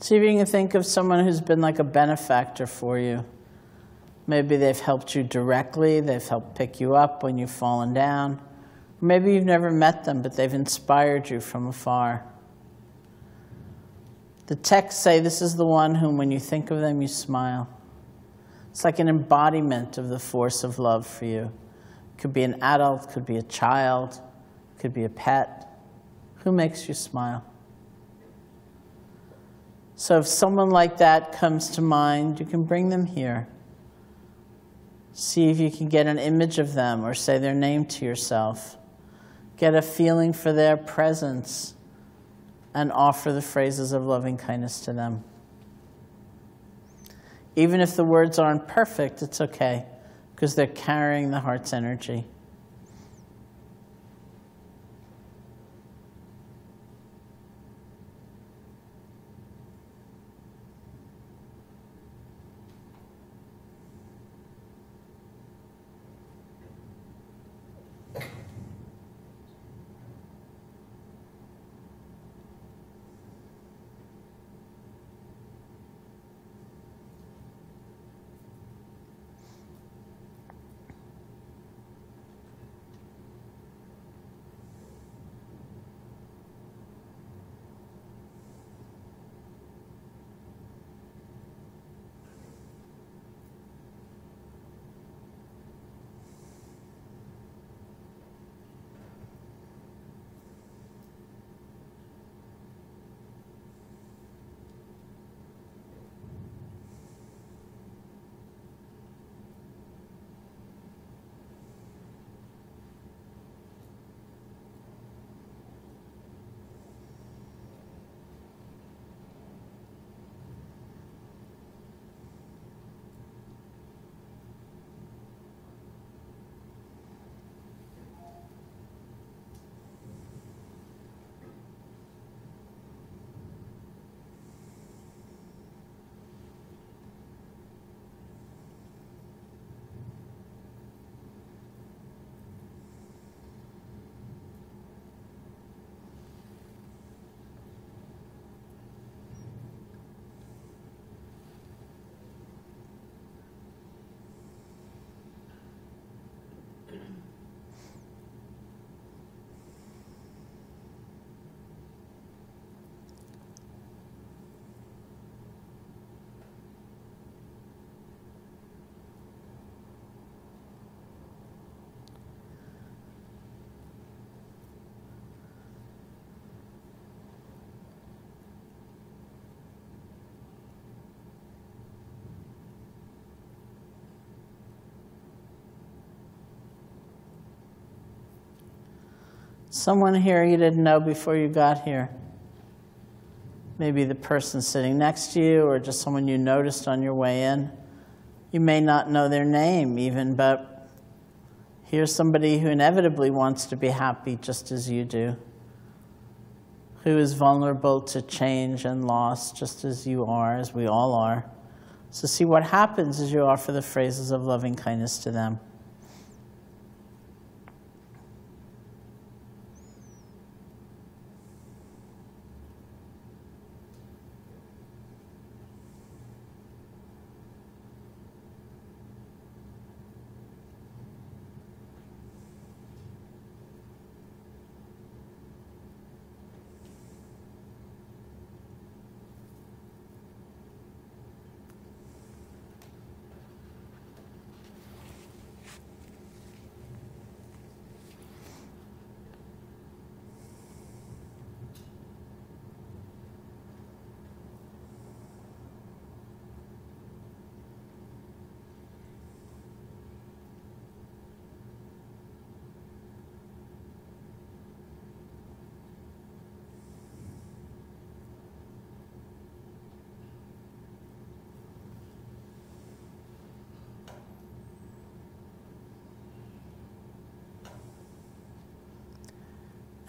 See if you can think of someone who's been like a benefactor for you. Maybe they've helped you directly. They've helped pick you up when you've fallen down. Maybe you've never met them, but they've inspired you from afar. The texts say this is the one whom, when you think of them, you smile. It's like an embodiment of the force of love for you. It could be an adult, could be a child, could be a pet. Who makes you smile? So if someone like that comes to mind, you can bring them here. See if you can get an image of them or say their name to yourself. Get a feeling for their presence and offer the phrases of loving kindness to them. Even if the words aren't perfect, it's okay, because they're carrying the heart's energy. Someone here you didn't know before you got here. Maybe the person sitting next to you or just someone you noticed on your way in. You may not know their name even, but here's somebody who inevitably wants to be happy just as you do, who is vulnerable to change and loss just as you are, as we all are. So see what happens as you offer the phrases of loving kindness to them.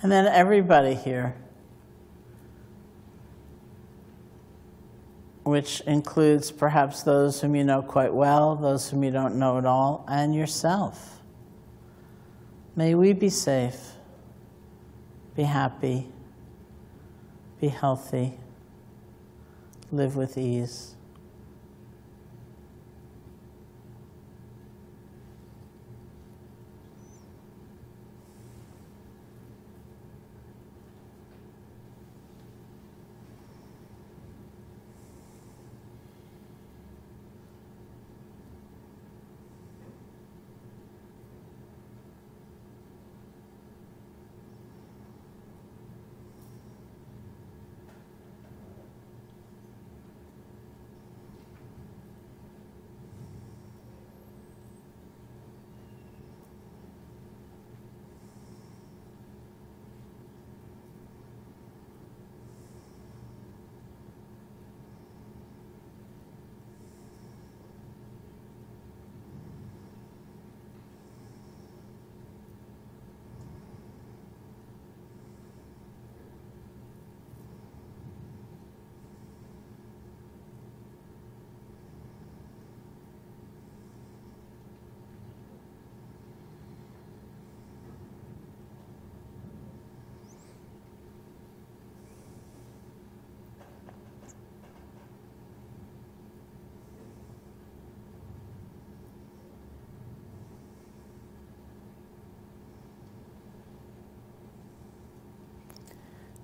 And then everybody here, which includes perhaps those whom you know quite well, those whom you don't know at all, and yourself. May we be safe, be happy, be healthy, live with ease.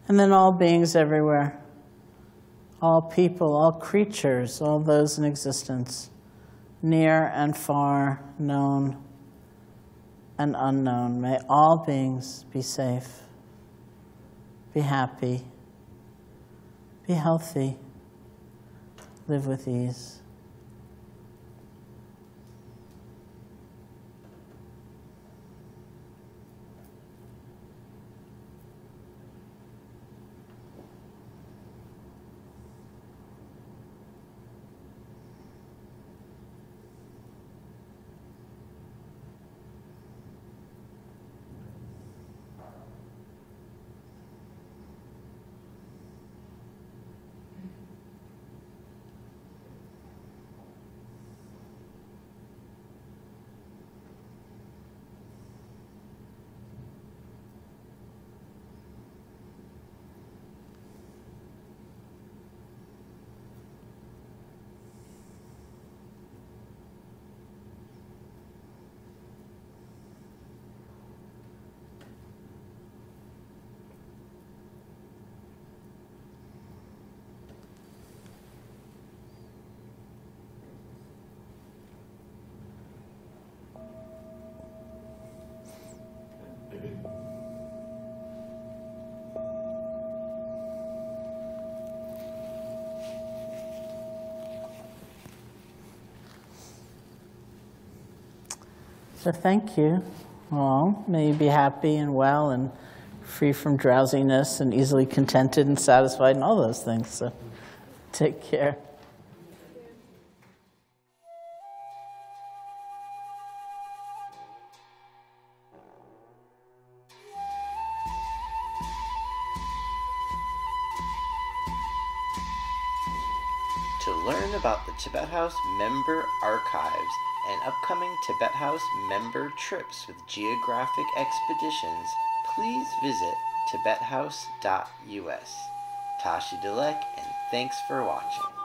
And then all beings everywhere, all people, all creatures, all those in existence, near and far, known and unknown. May all beings be safe, be happy, be healthy, live with ease. So thank you all. May you be happy and well and free from drowsiness and easily contented and satisfied and all those things. So take care. To learn about the Tibet House member archives and upcoming Tibet House member trips with geographic expeditions, please visit tibet house dot U S. Tashi Dilek, and thanks for watching.